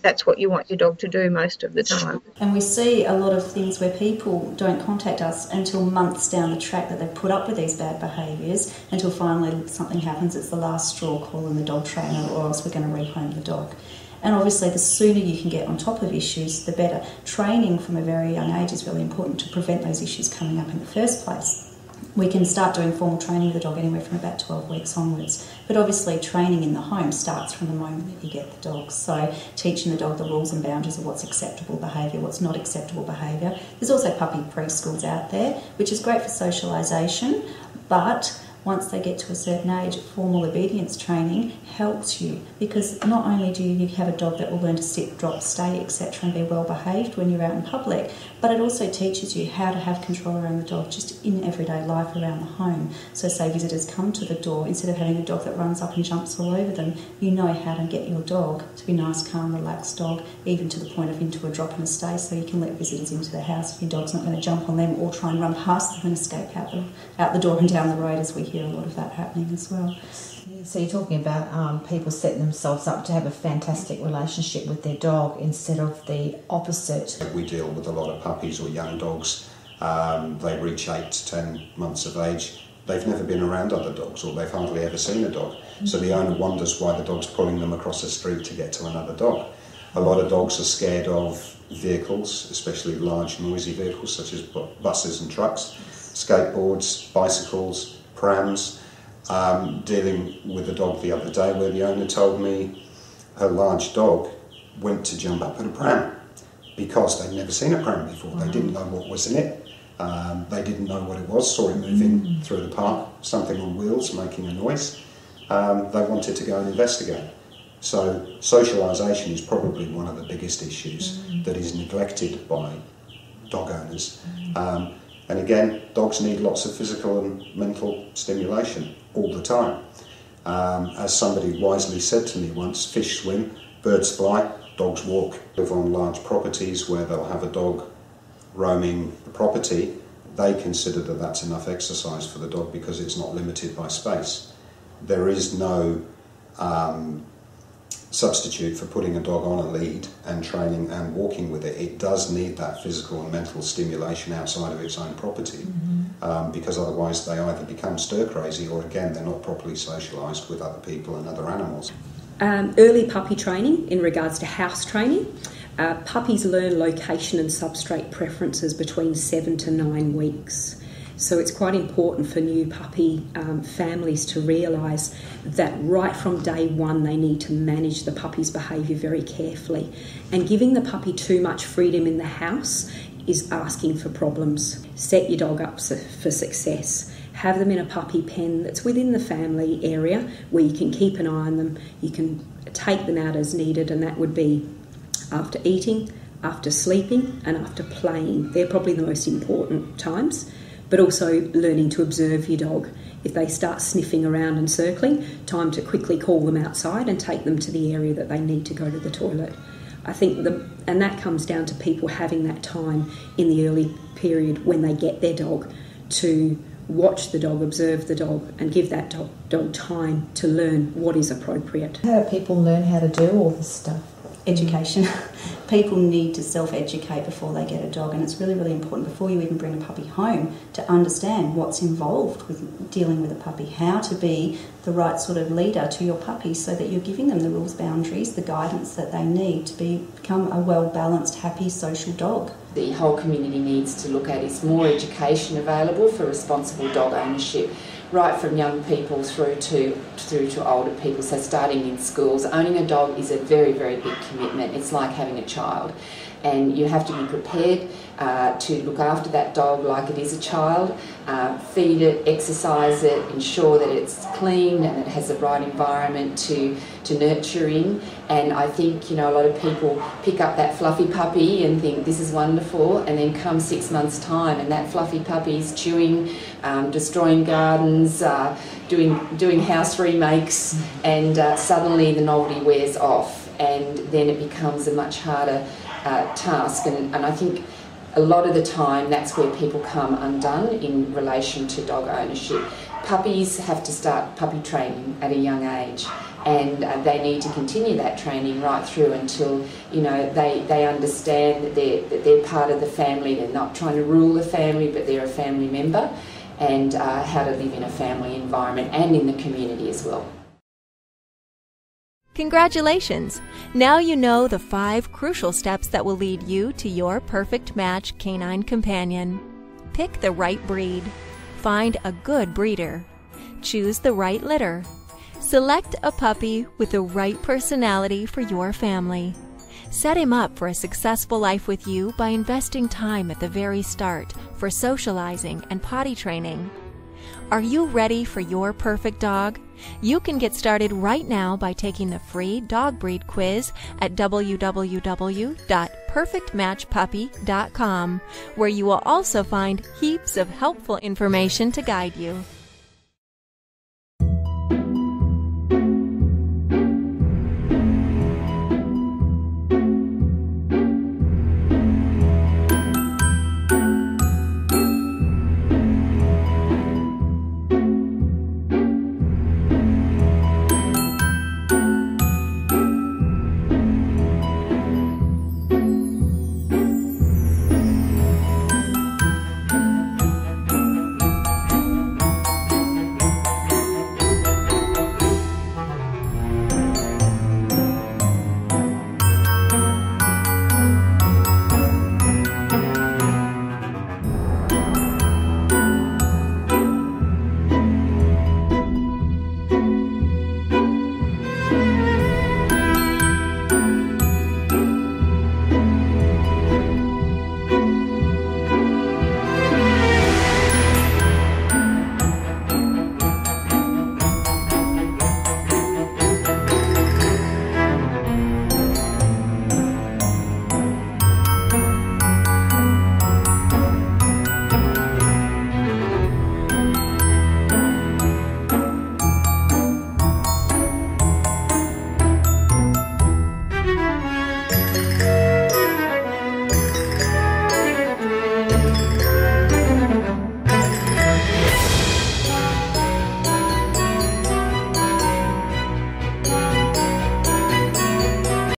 that's what you want your dog to do most of the time. And we see a lot of things where people don't contact us until months down the track that they've put up with these bad behaviours, until finally something happens, it's the last straw, call in the dog trainer or else we're going to rehome the dog. And obviously the sooner you can get on top of issues, the better. Training from a very young age is really important to prevent those issues coming up in the first place. We can start doing formal training with the dog anywhere from about twelve weeks onwards. But obviously training in the home starts from the moment that you get the dog. So teaching the dog the rules and boundaries of what's acceptable behaviour, what's not acceptable behaviour. There's also puppy preschools out there, which is great for socialisation, but once they get to a certain age, formal obedience training helps you, because not only do you have a dog that will learn to sit, drop, stay, et cetera and be well behaved when you're out in public, but it also teaches you how to have control around the dog just in everyday life around the home. So say visitors come to the door, instead of having a dog that runs up and jumps all over them, you know how to get your dog to be a nice, calm, relaxed dog, even to the point of into a drop and a stay, so you can let visitors into the house. Your dog's not going to jump on them or try and run past them and escape out the, out the door and down the road, as we hear a lot of that happening as well. So you're talking about um, people setting themselves up to have a fantastic relationship with their dog instead of the opposite. We deal with a lot of puppies or young dogs Um, they reach eight to ten months of age. They've never been around other dogs, or they've hardly ever seen a dog. So the owner wonders why the dog's pulling them across the street to get to another dog. A lot of dogs are scared of vehicles, especially large noisy vehicles such as buses and trucks, skateboards, bicycles, prams. Um, dealing with a dog the other day where the owner told me her large dog went to jump up at a pram because they'd never seen a pram before. They didn't know what was in it. Um, they didn't know what it was, saw it moving mm-hmm. through the park, something on wheels making a noise. Um, they wanted to go and investigate. So socialisation is probably one of the biggest issues mm-hmm. that is neglected by dog owners. Um, and again, dogs need lots of physical and mental stimulation all the time. Um, as somebody wisely said to me once, fish swim, birds fly, dogs walk. Live on large properties where they'll have a dog roaming the property, they consider that that's enough exercise for the dog because it's not limited by space. There is no um, substitute for putting a dog on a lead and training and walking with it. It does need that physical and mental stimulation outside of its own property. Mm-hmm. Um, because otherwise they either become stir-crazy or, again, they're not properly socialised with other people and other animals. Um, early puppy training in regards to house training. Uh, puppies learn location and substrate preferences between seven to nine weeks. So it's quite important for new puppy um, families to realise that right from day one they need to manage the puppy's behaviour very carefully. And giving the puppy too much freedom in the house is asking for problems. Set your dog up for success. Have them in a puppy pen that's within the family area where you can keep an eye on them. You can take them out as needed, and that would be after eating, after sleeping, and after playing. They're probably the most important times, but also learning to observe your dog. If they start sniffing around and circling, time to quickly call them outside and take them to the area that they need to go to the toilet. I think, the, and that comes down to people having that time in the early period when they get their dog to watch the dog, observe the dog, and give that dog, dog time to learn what is appropriate. How do people learn how to do all this stuff? Education. People need to self-educate before they get a dog, and it's really, really important before you even bring a puppy home to understand what's involved with dealing with a puppy, how to be the right sort of leader to your puppy so that you're giving them the rules, boundaries, the guidance that they need to be, become a well-balanced, happy, social dog. The whole community needs to look at is more education available for responsible dog ownership, right from young people through to through to older people, so starting in schools. Owning a dog is a very, very big commitment. It's like having a child, and you have to be prepared uh, to look after that dog like it is a child, uh, feed it, exercise it, ensure that it's clean and it has the right environment to, to nurture in. And I think, you know, a lot of people pick up that fluffy puppy and think this is wonderful, and then come six months time and that fluffy puppy's chewing, um, destroying gardens, uh, doing, doing house remakes, and uh, suddenly the novelty wears off, and then it becomes a much harder Uh, task, and, and I think a lot of the time that's where people come undone in relation to dog ownership. Puppies have to start puppy training at a young age, and uh, they need to continue that training right through until, you know, they, they understand that they're, that they're part of the family. They're not trying to rule the family, but they're a family member, and uh, how to live in a family environment and in the community as well. Congratulations! Now you know the five crucial steps that will lead you to your perfect match canine companion. Pick the right breed. Find a good breeder. Choose the right litter. Select a puppy with the right personality for your family. Set him up for a successful life with you by investing time at the very start for socializing and potty training. Are you ready for your perfect dog? You can get started right now by taking the free dog breed quiz at w w w dot perfect match puppy dot com, where you will also find heaps of helpful information to guide you.